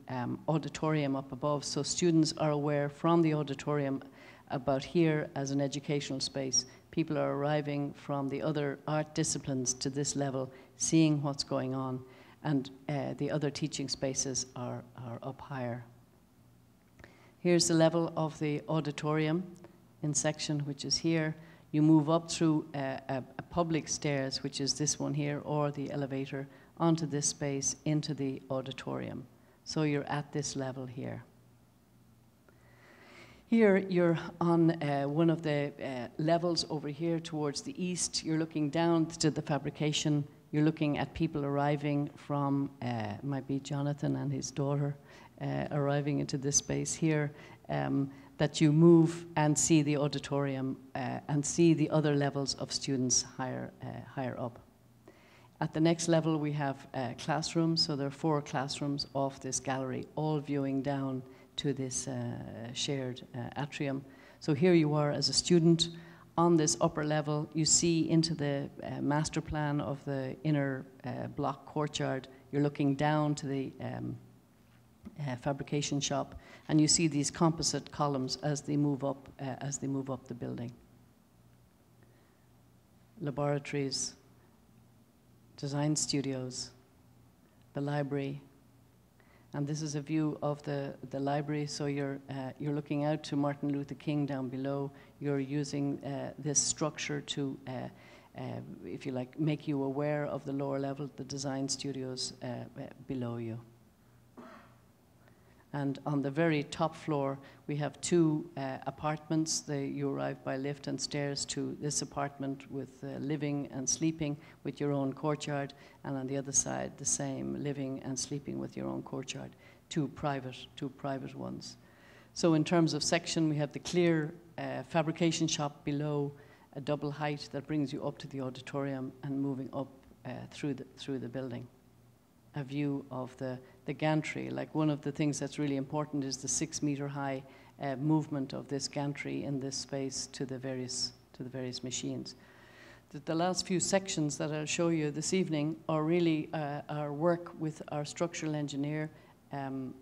auditorium up above, so students are aware from the auditorium about here as an educational space. People are arriving from the other art disciplines to this level, seeing what's going on, and the other teaching spaces are up higher. Here's the level of the auditorium in section, which is here. You move up through a public stairs, which is this one here, or the elevator, onto this space, into the auditorium. So you're at this level here. Here you're on one of the levels over here towards the east. You're looking down to the fabrication. You're looking at people arriving from, might be Jonathan and his daughter, arriving into this space here. That you move and see the auditorium and see the other levels of students higher up. At the next level, we have classrooms. So there are 4 classrooms off this gallery, all viewing down to this shared atrium. So here you are as a student. On this upper level, you see into the master plan of the inner block courtyard. You're looking down to the fabrication shop, and you see these composite columns as they move up the building. Laboratories, design studios, the library, and this is a view of the library. So you're looking out to Martin Luther King down below. You're using this structure to, if you like, make you aware of the lower level, the design studios below you. And on the very top floor, we have two apartments. You arrive by lift and stairs to this apartment with living and sleeping with your own courtyard. And on the other side, the same, living and sleeping with your own courtyard. Two private ones. So in terms of section, we have the clear fabrication shop below, a double height that brings you up to the auditorium and moving up through the building. A view of the gantry. Like, one of the things that's really important is the 6 meter high movement of this gantry in this space to the various machines. The last few sections that I'll show you this evening are really our work with our structural engineer,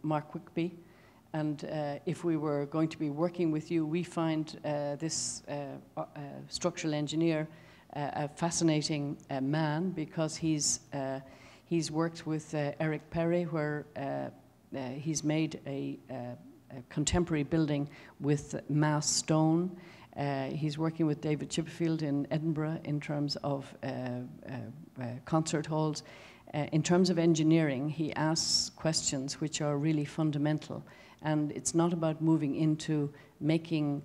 Mark Wickby. And if we were going to be working with you, we find this structural engineer a fascinating man, because he's worked with Eric Perry, where he's made a contemporary building with mass stone. He's working with David Chipperfield in Edinburgh in terms of concert halls. In terms of engineering, he asks questions which are really fundamental. And it's not about moving into making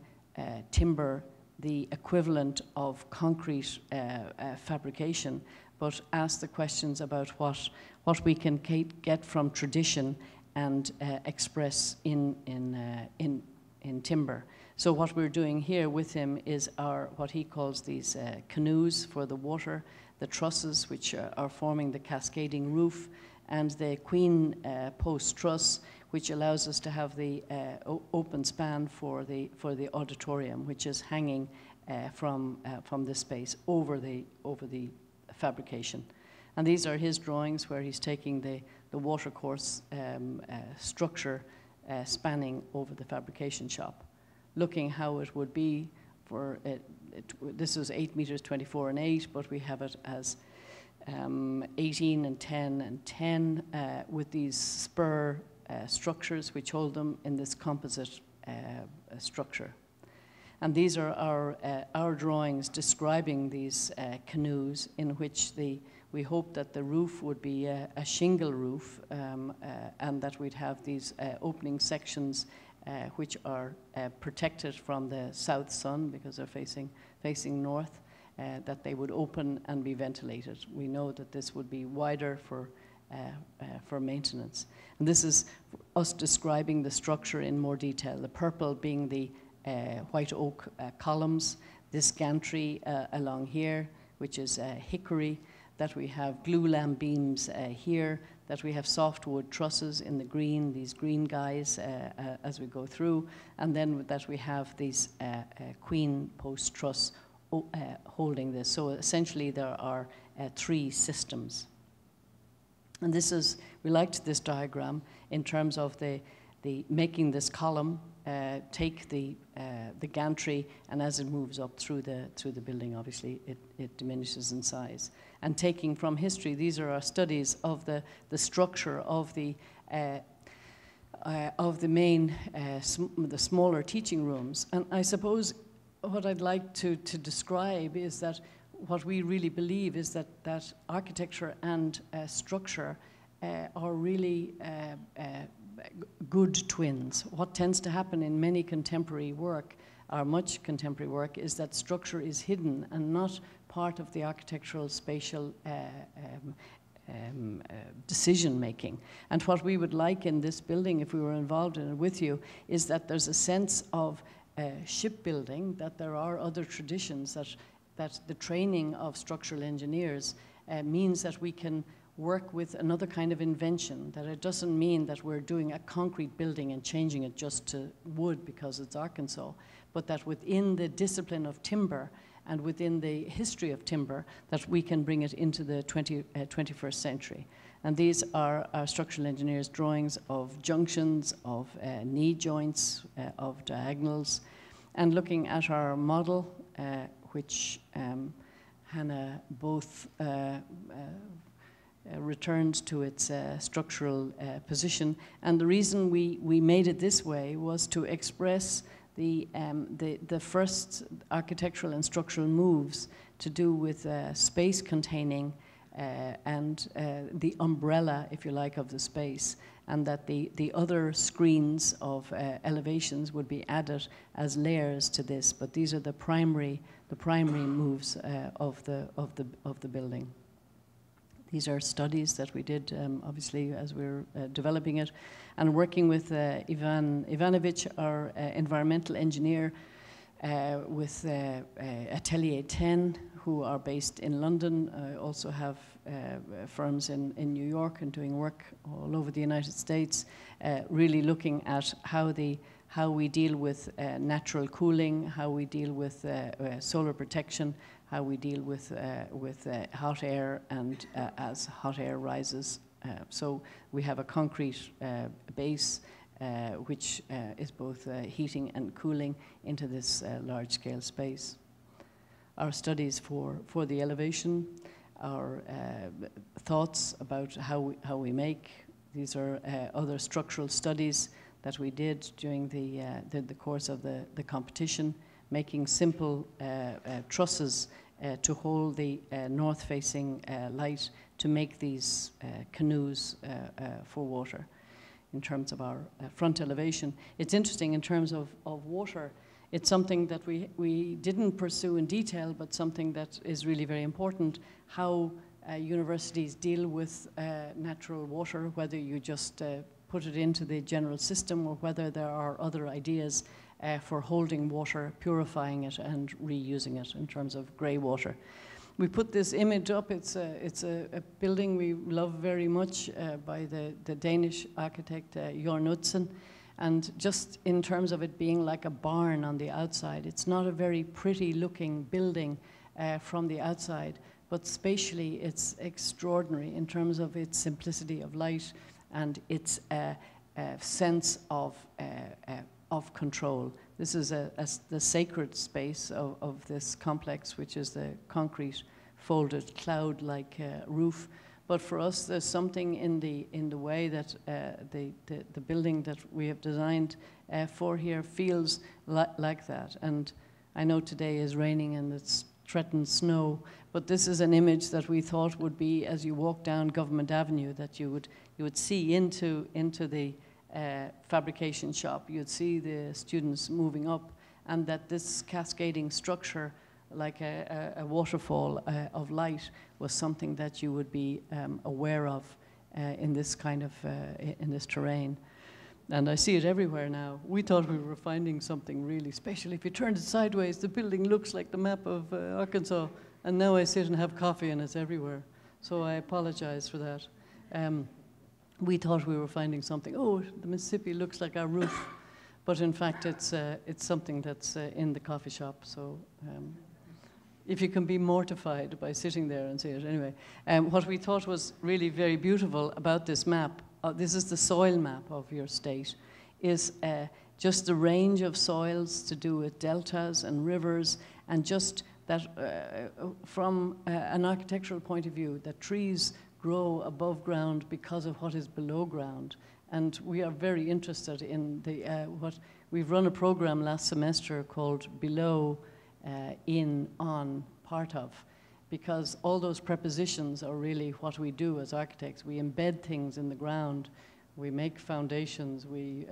timber the equivalent of concrete fabrication, but ask the questions about what we can get from tradition and express in timber. So what we're doing here with him is what he calls these canoes for the water, the trusses which are forming the cascading roof, and the queen post truss, which allows us to have the open span for the auditorium, which is hanging from this space over the fabrication. And these are his drawings where he's taking the watercourse structure spanning over the fabrication shop, looking how it would be for, this is 8 meters, 24 and 8, but we have it as 18 and 10 and 10 with these spur structures which hold them in this composite structure. And these are our drawings describing these canoes, in which we hope that the roof would be a shingle roof, and that we'd have these opening sections which are protected from the south sun because they're facing north, that they would open and be ventilated. We know that this would be wider for maintenance. And this is us describing the structure in more detail, the purple being the white oak columns, this gantry along here, which is hickory, that we have glue lam beams here, that we have softwood trusses in the green, these green guys as we go through, and then that we have these queen post truss holding this. So essentially there are three systems. And this is, we liked this diagram in terms of the making this column take the gantry, and as it moves up through the building, obviously it diminishes in size. And taking from history, these are our studies of the structure of the main the smaller teaching rooms. And I suppose what I'd like to describe is that what we really believe is that architecture and structure are really good twins. What tends to happen in many contemporary work, or much contemporary work, is that structure is hidden and not part of the architectural spatial decision making. And what we would like in this building, if we were involved in it with you, is that there's a sense of shipbuilding, that there are other traditions, that the training of structural engineers means that we can work with another kind of invention, that it doesn't mean that we're doing a concrete building and changing it just to wood because it's Arkansas, but that within the discipline of timber and within the history of timber, that we can bring it into the 21st century. And these are our structural engineers' drawings of junctions, of knee joints, of diagonals, and looking at our model, which Hannah Both returns to its structural position. And the reason we made it this way was to express the first architectural and structural moves to do with space containing and the umbrella, if you like, of the space, and that the other screens of elevations would be added as layers to this, but these are the primary moves of the building. These are studies that we did, obviously, as we were developing it, and working with Ivan Ivanovic, our environmental engineer, with Atelier 10, who are based in London, also have firms in New York and doing work all over the United States, really looking at how we deal with natural cooling, how we deal with solar protection, how we deal with hot air and as hot air rises. So we have a concrete base which is both heating and cooling into this large-scale space. Our studies for the elevation, our thoughts about how we make. These are other structural studies that we did during the course of the competition, making simple trusses to hold the north-facing light to make these canoes for water. In terms of our front elevation, it's interesting in terms of water. It's something that we didn't pursue in detail, but something that is really very important, how universities deal with natural water, whether you just put it into the general system or whether there are other ideas for holding water, purifying it, and reusing it in terms of grey water. We put this image up. It's a building we love very much by the Danish architect Jørn Utzon. And just in terms of it being like a barn on the outside, it's not a very pretty looking building from the outside, but spatially it's extraordinary in terms of its simplicity of light and its sense of control. This is the sacred space of this complex, which is the concrete folded cloud-like roof. But for us, there's something in the way that the building that we have designed for here feels like that. And I know today is raining and it's threatened snow, but this is an image that we thought would be, as you walk down Government Avenue, that you would see into the fabrication shop. You'd see the students moving up, and that this cascading structure, like a waterfall of light, was something that you would be aware of in this kind of in this terrain. And I see it everywhere now. We thought we were finding something really special. If you turned it sideways, the building looks like the map of Arkansas. And now I sit and have coffee, and it's everywhere. So I apologize for that. We thought we were finding something. Oh, the Mississippi looks like our roof, but in fact, it's something that's in the coffee shop. So if you can be mortified by sitting there and see it anyway, what we thought was really very beautiful about this map. This is the soil map of your state. Is just the range of soils to do with deltas and rivers, and just that from an architectural point of view, that trees grow above ground because of what is below ground. And we are very interested in the what we've run a program last semester called Below, In, On, Part Of, because all those prepositions are really what we do as architects. We embed things in the ground, we make foundations, we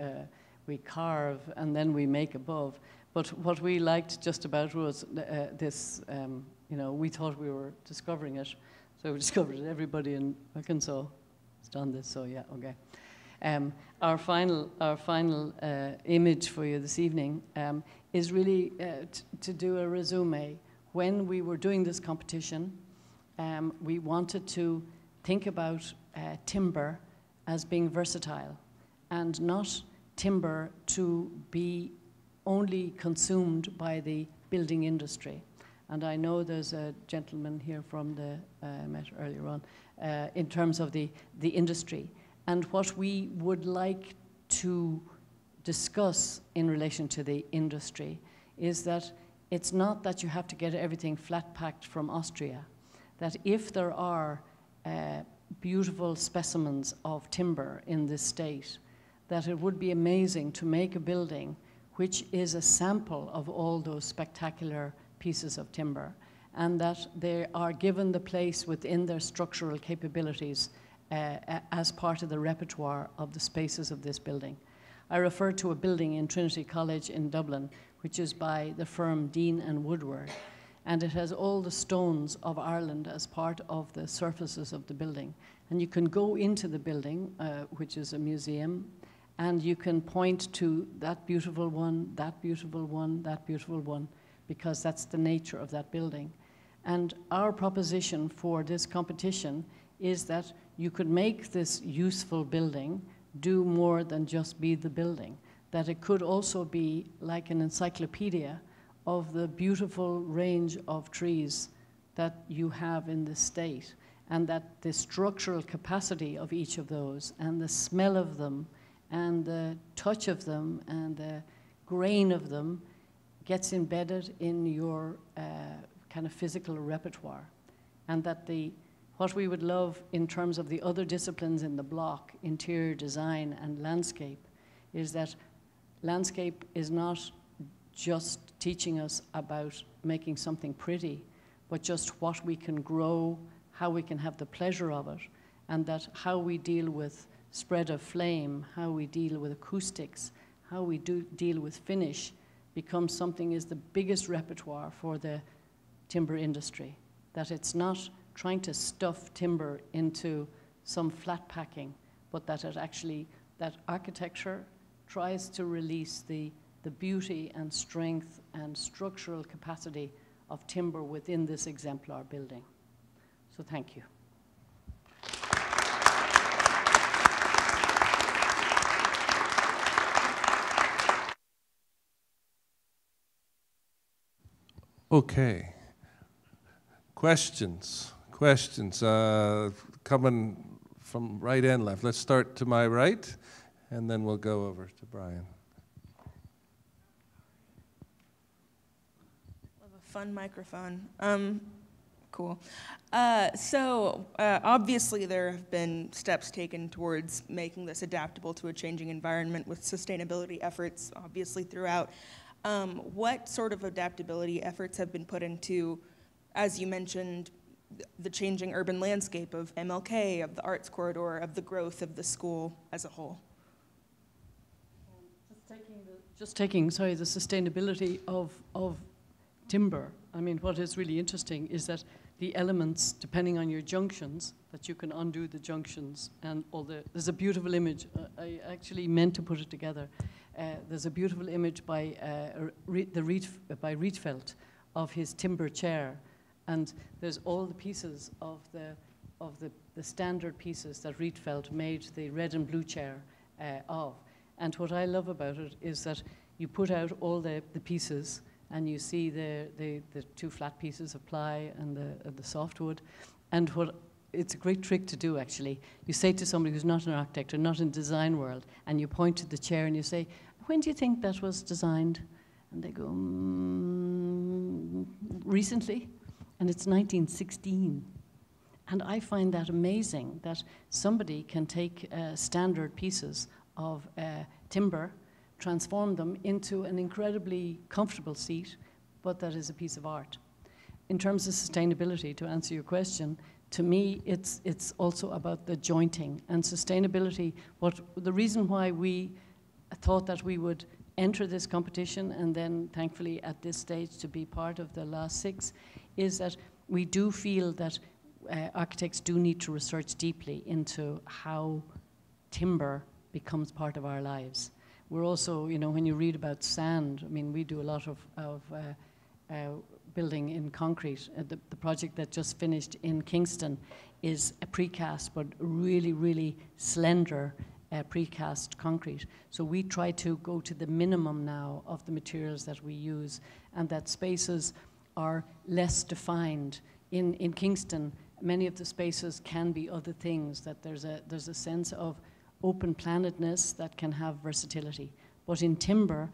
carve, and then we make above. But what we liked just about was this, you know, we thought we were discovering it. So we discovered it. Everybody in Arkansas has done this, so yeah, okay. Our final image for you this evening is really to do a resume. When we were doing this competition, we wanted to think about timber as being versatile, and not timber to be only consumed by the building industry. And I know there's a gentleman here from the, I met earlier on, in terms of the industry. And what we would like to discuss in relation to the industry is that it's not that you have to get everything flat-packed from Austria, that if there are beautiful specimens of timber in this state, that it would be amazing to make a building which is a sample of all those spectacular pieces of timber, and that they are given the place within their structural capabilities as part of the repertoire of the spaces of this building. I refer to a building in Trinity College in Dublin, which is by the firm Dean and Woodward, and it has all the stones of Ireland as part of the surfaces of the building. And you can go into the building, which is a museum, and you can point to that beautiful one, that beautiful one, that beautiful one, because that's the nature of that building. And our proposition for this competition is that you could make this useful building do more than just be the building, that it could also be like an encyclopedia of the beautiful range of trees that you have in the state, and that the structural capacity of each of those, and the smell of them, and the touch of them, and the grain of them gets embedded in your kind of physical repertoire. And that what we would love in terms of the other disciplines in the block, interior design and landscape, is that landscape is not just teaching us about making something pretty, but just what we can grow, how we can have the pleasure of it, and that how we deal with spread of flame, how we deal with acoustics, how we deal with finish, becomes something is the biggest repertoire for the timber industry. That it's not trying to stuff timber into some flat packing, but that it actually, that architecture tries to release the beauty and strength and structural capacity of timber within this exemplar building. So thank you. Okay. Questions coming from right and left. Let's start to my right, and then we'll go over to Brian. Love a fun microphone. Cool. So obviously there have been steps taken towards making this adaptable to a changing environment with sustainability efforts, obviously throughout. What sort of adaptability efforts have been put into, as you mentioned, the changing urban landscape of MLK, of the arts corridor, of the growth of the school as a whole? Just taking, sorry, the sustainability of timber. I mean, what is really interesting is that the elements, depending on your junctions, that you can undo the junctions and all the, there's a beautiful image. I actually meant to put it together. There's a beautiful image by Rietveld of his timber chair. And there's all the pieces of the standard pieces that Rietveld made the red and blue chair of. And what I love about it is that you put out all the pieces, and you see the two flat pieces of ply and the softwood. And it's a great trick to do, actually. You say to somebody who's not an architect or not in the design world, and you point to the chair and you say, when do you think that was designed? And they go, recently? And it's 1916. And I find that amazing, that somebody can take standard pieces of timber, transform them into an incredibly comfortable seat, but that is a piece of art. In terms of sustainability, to answer your question, to me, it's also about the jointing and sustainability. The reason why we thought that we would enter this competition, and then thankfully at this stage to be part of the last six, is that we do feel that architects do need to research deeply into how timber becomes part of our lives. We're also, you know, when you read about sand, I mean, we do a lot of building in concrete. The project that just finished in Kingston is a precast, but really, really slender precast concrete. So we try to go to the minimum now of the materials that we use, and that spaces are less defined. In Kingston, many of the spaces can be other things, that there's a sense of open-planetness that can have versatility. But in timber,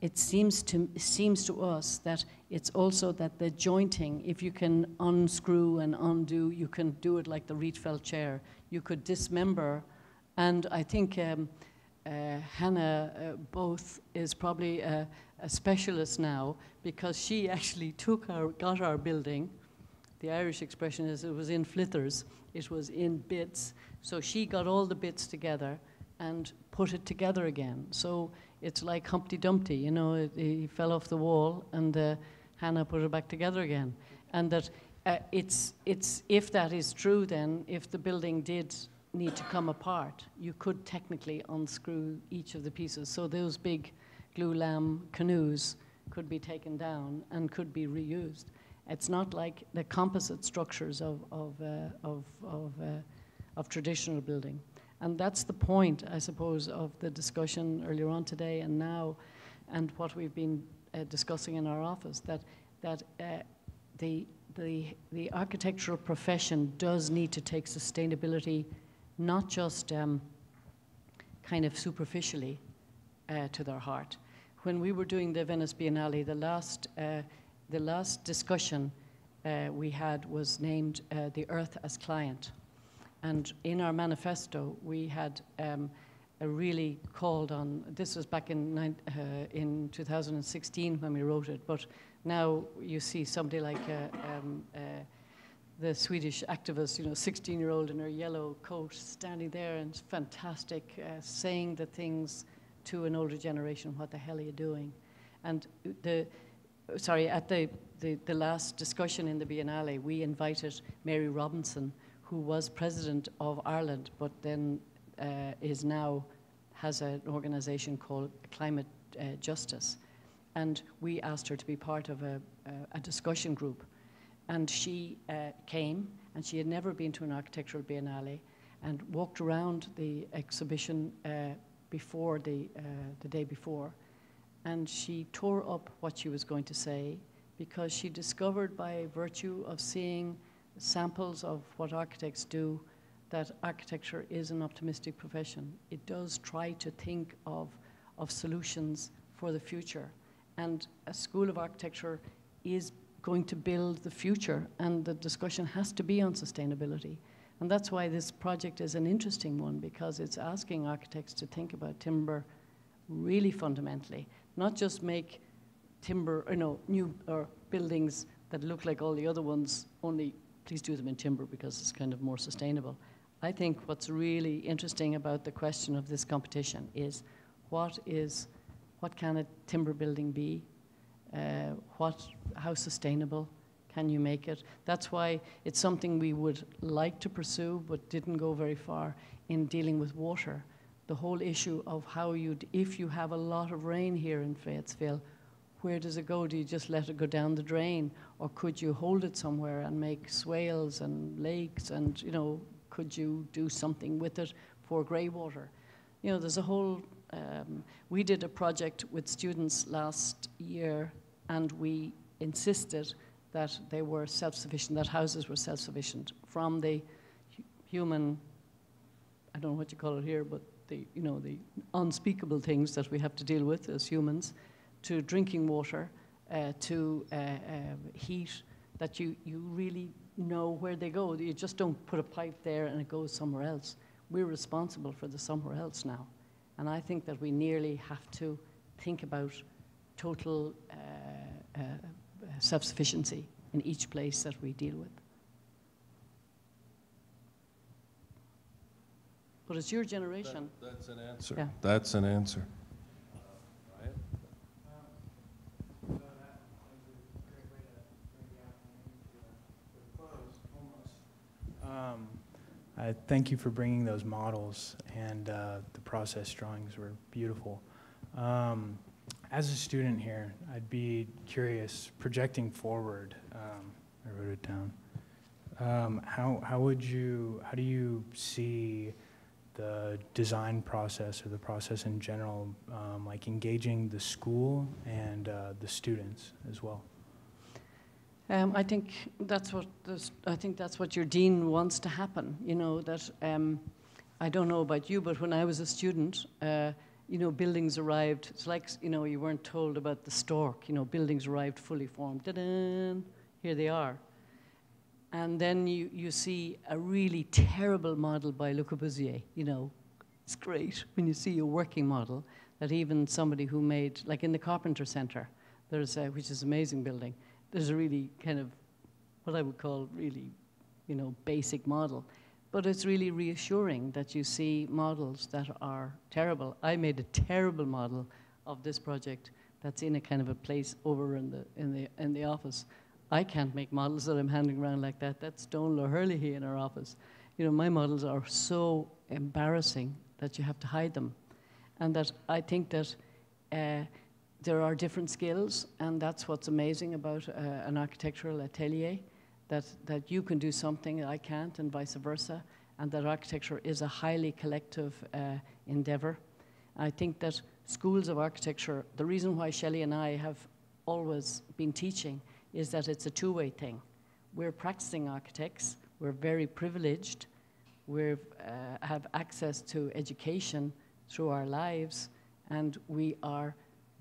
it seems to us that it's also that the jointing, if you can unscrew and undo, you can do it like the Rietveld chair. You could dismember, and I think Hannah Both is probably a specialist now, because she actually got our building The Irish expression is it was in flithers, it was in bits. So she got all the bits together and put it together again. So it's like Humpty Dumpty, you know, he fell off the wall and Hannah put it back together again. And that it's if that is true, then if the building did need to come apart, you could technically unscrew each of the pieces. So those big glue lam canoes could be taken down and could be reused. It's not like the composite structures of traditional building. And that's the point, I suppose, of the discussion earlier on today and now, and what we've been discussing in our office, that the architectural profession does need to take sustainability not just kind of superficially to their heart. When we were doing the Venice Biennale, the last discussion we had was named The Earth as Client. And in our manifesto, we had really called on, this was back in 2016 when we wrote it, but now you see somebody like the Swedish activist, you know, 16-year-old in her yellow coat, standing there and fantastic, saying the things to an older generation, what the hell are you doing? And at the last discussion in the Biennale, we invited Mary Robinson, who was president of Ireland, but then has an organization called Climate Justice. And we asked her to be part of a discussion group. And she came, and she had never been to an architectural biennale, and walked around the exhibition before the day before. And she tore up what she was going to say, because she discovered by virtue of seeing samples of what architects do, that architecture is an optimistic profession. It does try to think of solutions for the future. And a school of architecture is going to build the future, and the discussion has to be on sustainability. And that's why this project is an interesting one, because it's asking architects to think about timber really fundamentally, not just make timber, or no, new or buildings that look like all the other ones, only please do them in timber because it's kind of more sustainable. I think what's really interesting about the question of this competition is what can a timber building be? How sustainable can you make it? That's why it's something we would like to pursue but didn't go very far in dealing with water. The whole issue of how if you have a lot of rain here in Fayetteville, where does it go? Do you just let it go down the drain? Or could you hold it somewhere and make swales and lakes and, you know, could you do something with it for grey water? You know, there's a whole, we did a project with students last year and we insisted that they were self-sufficient, that houses were self-sufficient from the human, I don't know what you call it here, but the, you know, the unspeakable things that we have to deal with as humans, to drinking water, to heat, that you really know where they go. You just don't put a pipe there and it goes somewhere else. We're responsible for the somewhere else now. And I think that we nearly have to think about total self-sufficiency in each place that we deal with. But it's your generation. That's an answer. Yeah. That's an answer. I thank you for bringing those models, and the process drawings were beautiful. As a student here, I'd be curious, projecting forward, I wrote it down, how do you see the design process or the process in general, like engaging the school and the students as well? I think that's what your dean wants to happen. You know that I don't know about you, but when I was a student, you know, buildings arrived. It's like, you know, you weren't told about the stork. You know, buildings arrived fully formed. Da-da, here they are. And then you see a really terrible model by Le Corbusier. You know, it's great when you see a working model that even somebody who made, like in the Carpenter Center, there's which is an amazing building. There's a really kind of, what I would call really, basic model. But it's really reassuring that you see models that are terrible. I made a terrible model of this project that's in a kind of a place over in the office. I can't make models that I'm handing around like that. That's Don O'Hurley here in our office. My models are so embarrassing that you have to hide them. And that I think that there are different skills, and that's what's amazing about an architectural atelier, that you can do something I can't and vice versa, and that architecture is a highly collective endeavor. I think that schools of architecture, the reason why Shelley and I have always been teaching is that it's a two-way thing. We're practicing architects, we're very privileged, we have access to education through our lives, and we are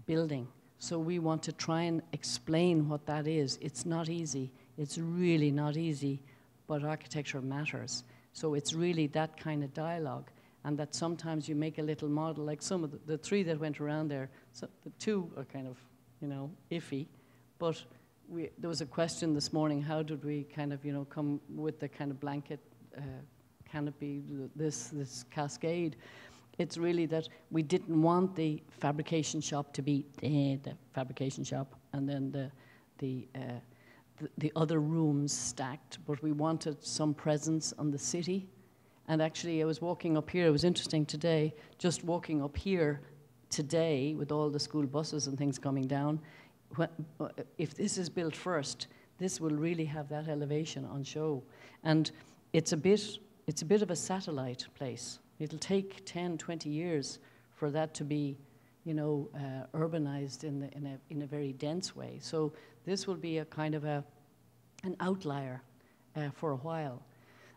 building. So we want to try and explain what that is. It's not easy. It's really not easy, but architecture matters. So it's really that kind of dialogue, and that sometimes you make a little model, like some of the three that went around there. So the two are kind of, iffy, but there was a question this morning, how did we kind of, come with the kind of blanket canopy, this cascade? It's really that we didn't want the fabrication shop to be the fabrication shop, and then the other rooms stacked, but we wanted some presence on the city. And actually, I was walking up here, it was interesting today, just walking up here today with all the school buses and things coming down, if this is built first, this will really have that elevation on show. And it's a bit of a satellite place. It'll take 10, 20 years for that to be, urbanized in a very dense way. So this will be a kind of an outlier for a while.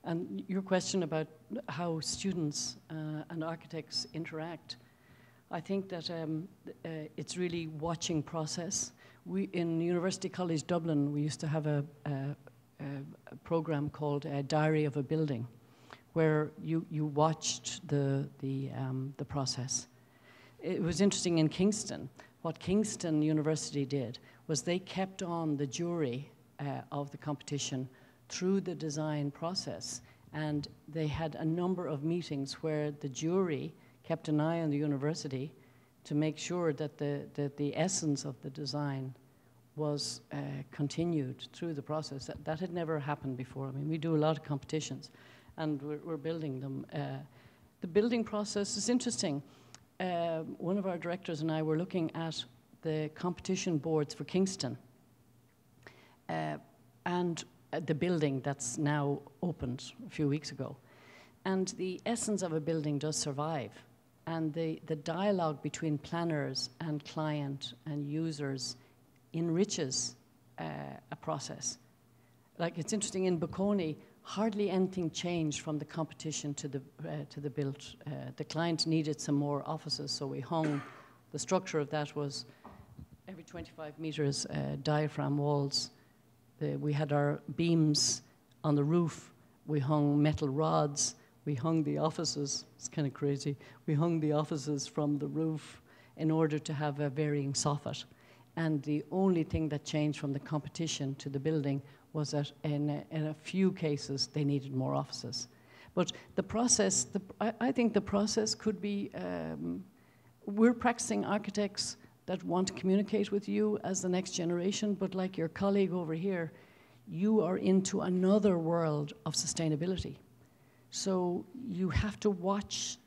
And your question about how students and architects interact, I think that it's really watching process. In University College Dublin, we used to have a program called Diary of a Building, where you watched the process. It was interesting in Kingston. What Kingston University did was they kept on the jury of the competition through the design process, and they had a number of meetings where the jury kept an eye on the university to make sure that the essence of the design was continued through the process. That had never happened before. I mean, we do a lot of competitions, and we're building them. The building process is interesting. One of our directors and I were looking at the competition boards for Kingston and the building that's now opened a few weeks ago. And the essence of a building does survive. And the dialogue between planners and client and users enriches a process. Like, it's interesting, in Bocconi, hardly anything changed from the competition to the built. The client needed some more offices, so we hung. The structure of that was every 25 meters diaphragm walls. We had our beams on the roof. We hung metal rods. We hung the offices. It's kind of crazy. We hung the offices from the roof in order to have a varying soffit. And the only thing that changed from the competition to the building was that in a few cases they needed more offices. But the process, I think the process could be, we're practicing architects that want to communicate with you as the next generation, but like your colleague over here, you are into another world of sustainability. So you have to watch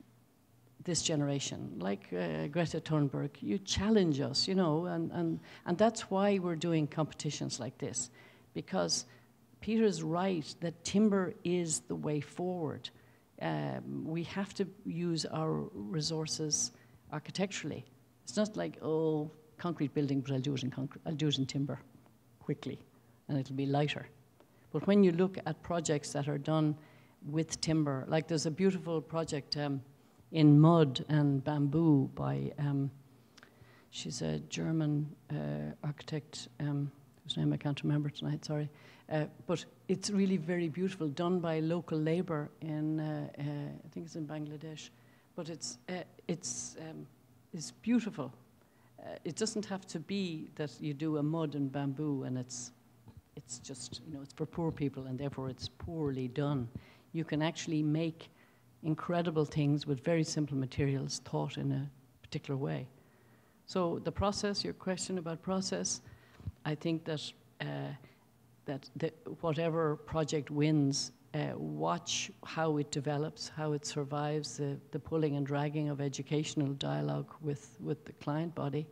this generation, like Greta Thunberg. You challenge us, and that's why we're doing competitions like this. Because Peter's right that timber is the way forward. We have to use our resources architecturally. It's not like, oh, concrete building, but I'll do it in timber quickly, and it'll be lighter. But when you look at projects that are done with timber, like there's a beautiful project in mud and bamboo by, she's a German architect, whose name I can't remember tonight, sorry. But it's really very beautiful, done by local labor in, I think it's in Bangladesh. But it's beautiful. It doesn't have to be that you do a mud and bamboo and it's it's just, you know, it's for poor people and therefore it's poorly done. You can actually make incredible things with very simple materials taught in a particular way. So the process, your question about process, I think that whatever project wins, watch how it develops, how it survives the pulling and dragging of educational dialogue with the client body.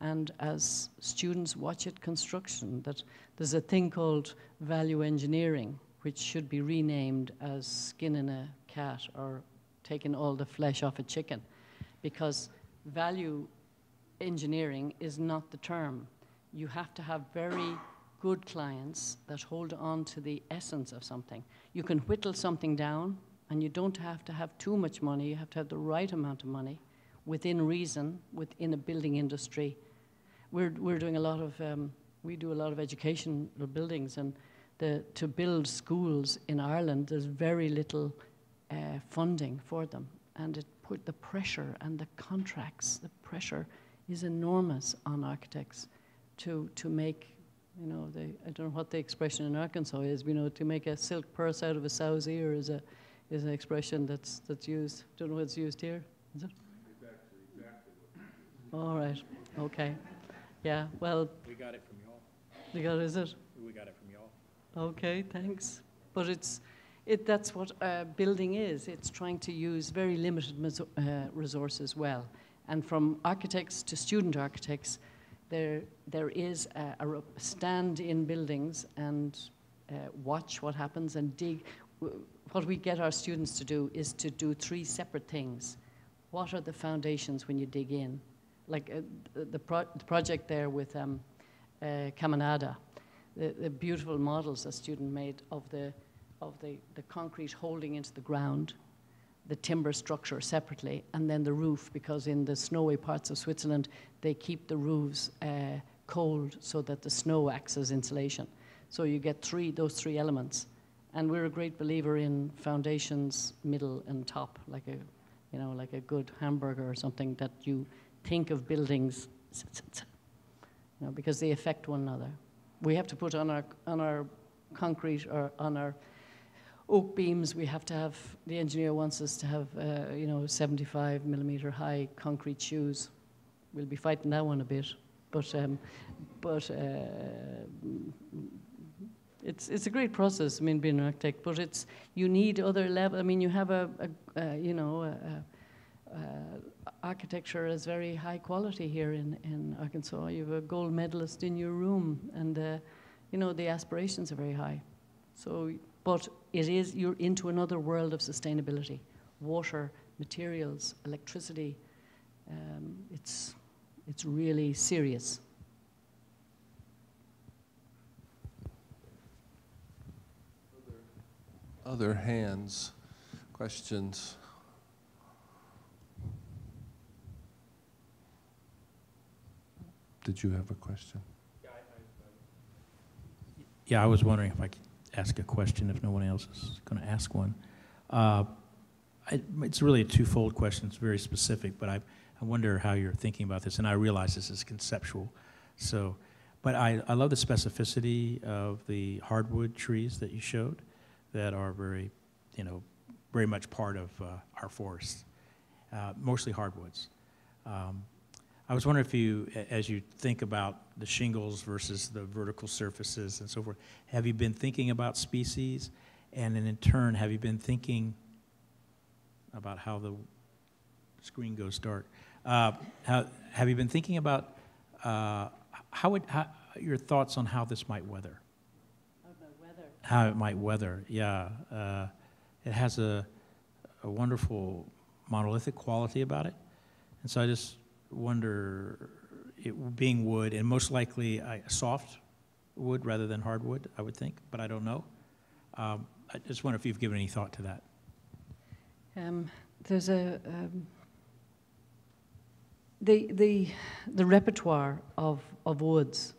And as students watch it, construction, that there's a thing called value engineering, which should be renamed as skin in a cat or taking all the flesh off a chicken, because value engineering is not the term. You have to have very good clients that hold on to the essence of something. You can whittle something down, and you don't have to have too much money. You have to have the right amount of money within reason, within a building industry. We're doing a lot of, we do a lot of educational buildings, and to build schools in Ireland, there's very little funding for them. And it put the pressure and the contracts, the pressure is enormous on architects to make, you know, I don't know what the expression in Arkansas is, you know, to make a silk purse out of a sow's ear is an expression that's used. Don't know what's used here, is it? Exactly what all right, okay. Yeah, well. We got it from y'all. You got it, is it? We got it from y'all. Okay, thanks. But that's what building is. It's trying to use very limited resources well. And from architects to student architects, there is a stand in buildings and watch what happens and dig. What we get our students to do is to do three separate things. What are the foundations when you dig in? Like the project there with Caminada. The beautiful models a student made of the concrete holding into the ground, the timber structure separately, and then the roof, because in the snowy parts of Switzerland, they keep the roofs cold so that the snow acts as insulation. So you get those three elements. And we're a great believer in foundations, middle and top, like a, you know, like a good hamburger or something, that you think of buildings, you know, because they affect one another. We have to put on our concrete or on our oak beams, we have to have, the engineer wants us to have, you know, 75 millimeter high concrete shoes. We'll be fighting that one a bit, but it's a great process. I mean, being an architect, but it's, you need other level. I mean, you have you know, architecture is very high quality here in Arkansas. You have a gold medalist in your room, and you know, the aspirations are very high. So, but it is, you're into another world of sustainability, water, materials, electricity. It's really serious. Other hands, questions. Did you have a question? Yeah, I was wondering if I could ask a question if no one else is going to ask one. It's really a twofold question. It's very specific, but I wonder how you're thinking about this, and I realize this is conceptual. So, but I love the specificity of the hardwood trees that you showed that are very, you know, very much part of our forests, mostly hardwoods. I was wondering if you, as you think about the shingles versus the vertical surfaces and so forth, have you been thinking about species? And in turn, have you been thinking about how the screen goes dark? Have you been thinking about your thoughts on how this might weather? How it might weather, yeah. It has a wonderful monolithic quality about it. And so I just wonder, it being wood, and most likely soft wood rather than hardwood, I would think, but I don't know. I just wonder if you've given any thought to that. There's a the repertoire of woods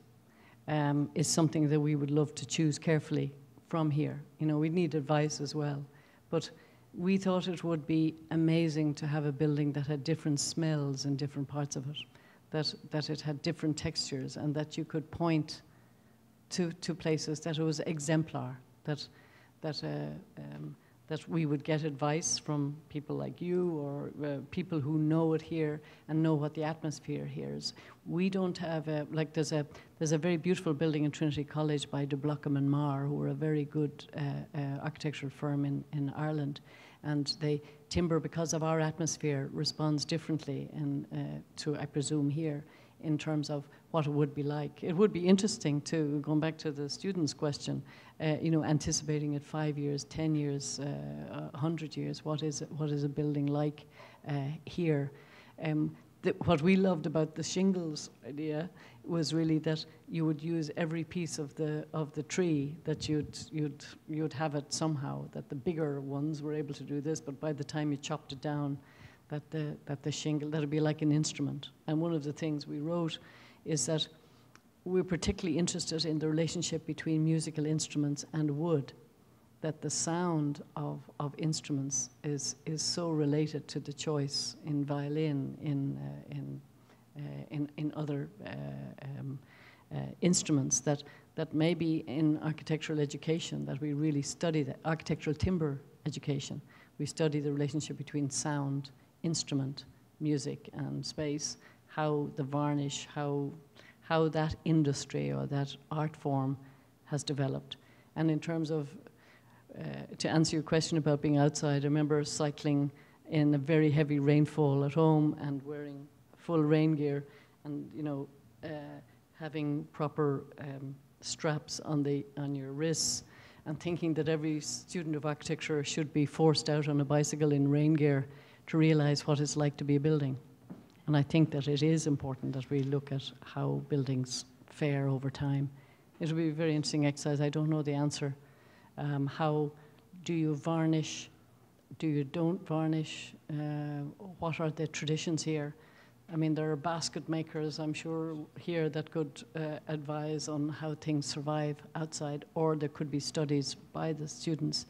is something that we would love to choose carefully from here. You know, we need advice as well, but we thought it would be amazing to have a building that had different smells in different parts of it, that it had different textures, and that you could point to places that it was exemplar, that we would get advice from people like you or people who know it here and know what the atmosphere here is. We don't have a, like there's a very beautiful building in Trinity College by de Blockham and Marr, who are a very good architectural firm in Ireland, and they timber because of our atmosphere responds differently in, to, I presume, here in terms of what it would be like. It would be interesting to, going back to the students' question, you know, anticipating at 5 years, 10 years, 100 years, what is a building like here? What we loved about the shingles idea was really that you would use every piece of the tree, that you'd have it somehow. That the bigger ones were able to do this, but by the time you chopped it down, that the shingle, that'd be like an instrument. And one of the things we wrote is that we're particularly interested in the relationship between musical instruments and wood, that the sound of instruments is so related to the choice in violin, in other instruments, that maybe in architectural education that we really study, the architectural timber education, we study the relationship between sound, instrument, music, and space, how the varnish, how that industry or that art form has developed. And in terms of, to answer your question about being outside, I remember cycling in a very heavy rainfall at home and wearing full rain gear and, you know, having proper straps on your wrists, and thinking that every student of architecture should be forced out on a bicycle in rain gear to realize what it's like to be a building. And I think that it is important that we look at how buildings fare over time. It'll be a very interesting exercise. I don't know the answer. How do you varnish? Do you don't varnish? What are the traditions here? I mean, there are basket makers, I'm sure, here that could advise on how things survive outside, or there could be studies by the students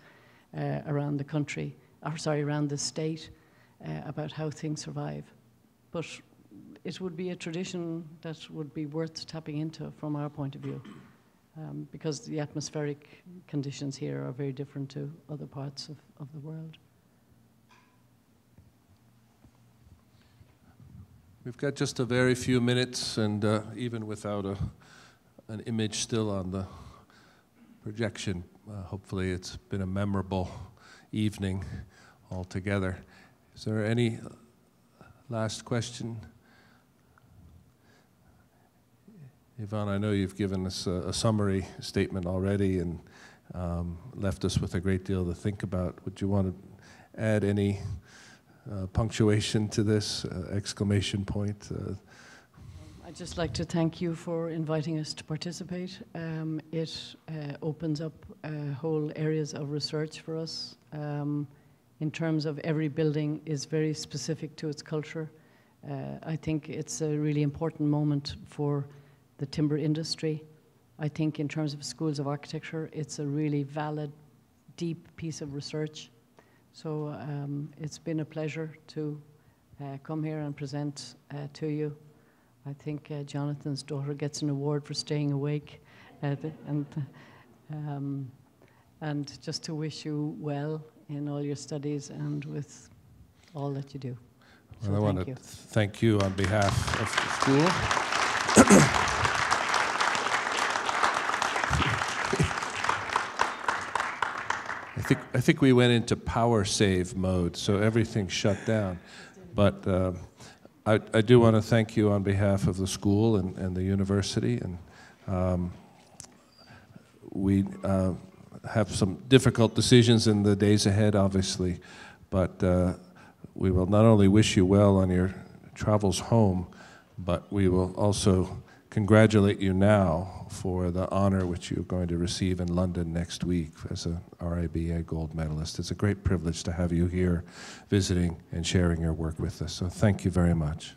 around the country, or sorry, around the state, about how things survive. But it would be a tradition that would be worth tapping into from our point of view, because the atmospheric conditions here are very different to other parts of the world. We've got just a very few minutes, and even without an image still on the projection, hopefully it's been a memorable evening altogether. Is there any last question? Yvonne, I know you've given us a summary statement already and left us with a great deal to think about. Would you want to add any punctuation to this, exclamation point? I'd just like to thank you for inviting us to participate. It opens up whole areas of research for us. In terms of every building is very specific to its culture. I think it's a really important moment for the timber industry. I think in terms of schools of architecture, it's a really valid, deep piece of research. So it's been a pleasure to come here and present to you. I think Jonathan's daughter gets an award for staying awake. And just to wish you well in all your studies and with all that you do. So well, I want to thank you on behalf of the school. I think we went into power save mode, so everything shut down. But I do want to thank you on behalf of the school and the university. And we have some difficult decisions in the days ahead, obviously, but we will not only wish you well on your travels home, but we will also congratulate you now for the honor which you're going to receive in London next week as a RIBA gold medalist. It's a great privilege to have you here visiting and sharing your work with us, so thank you very much.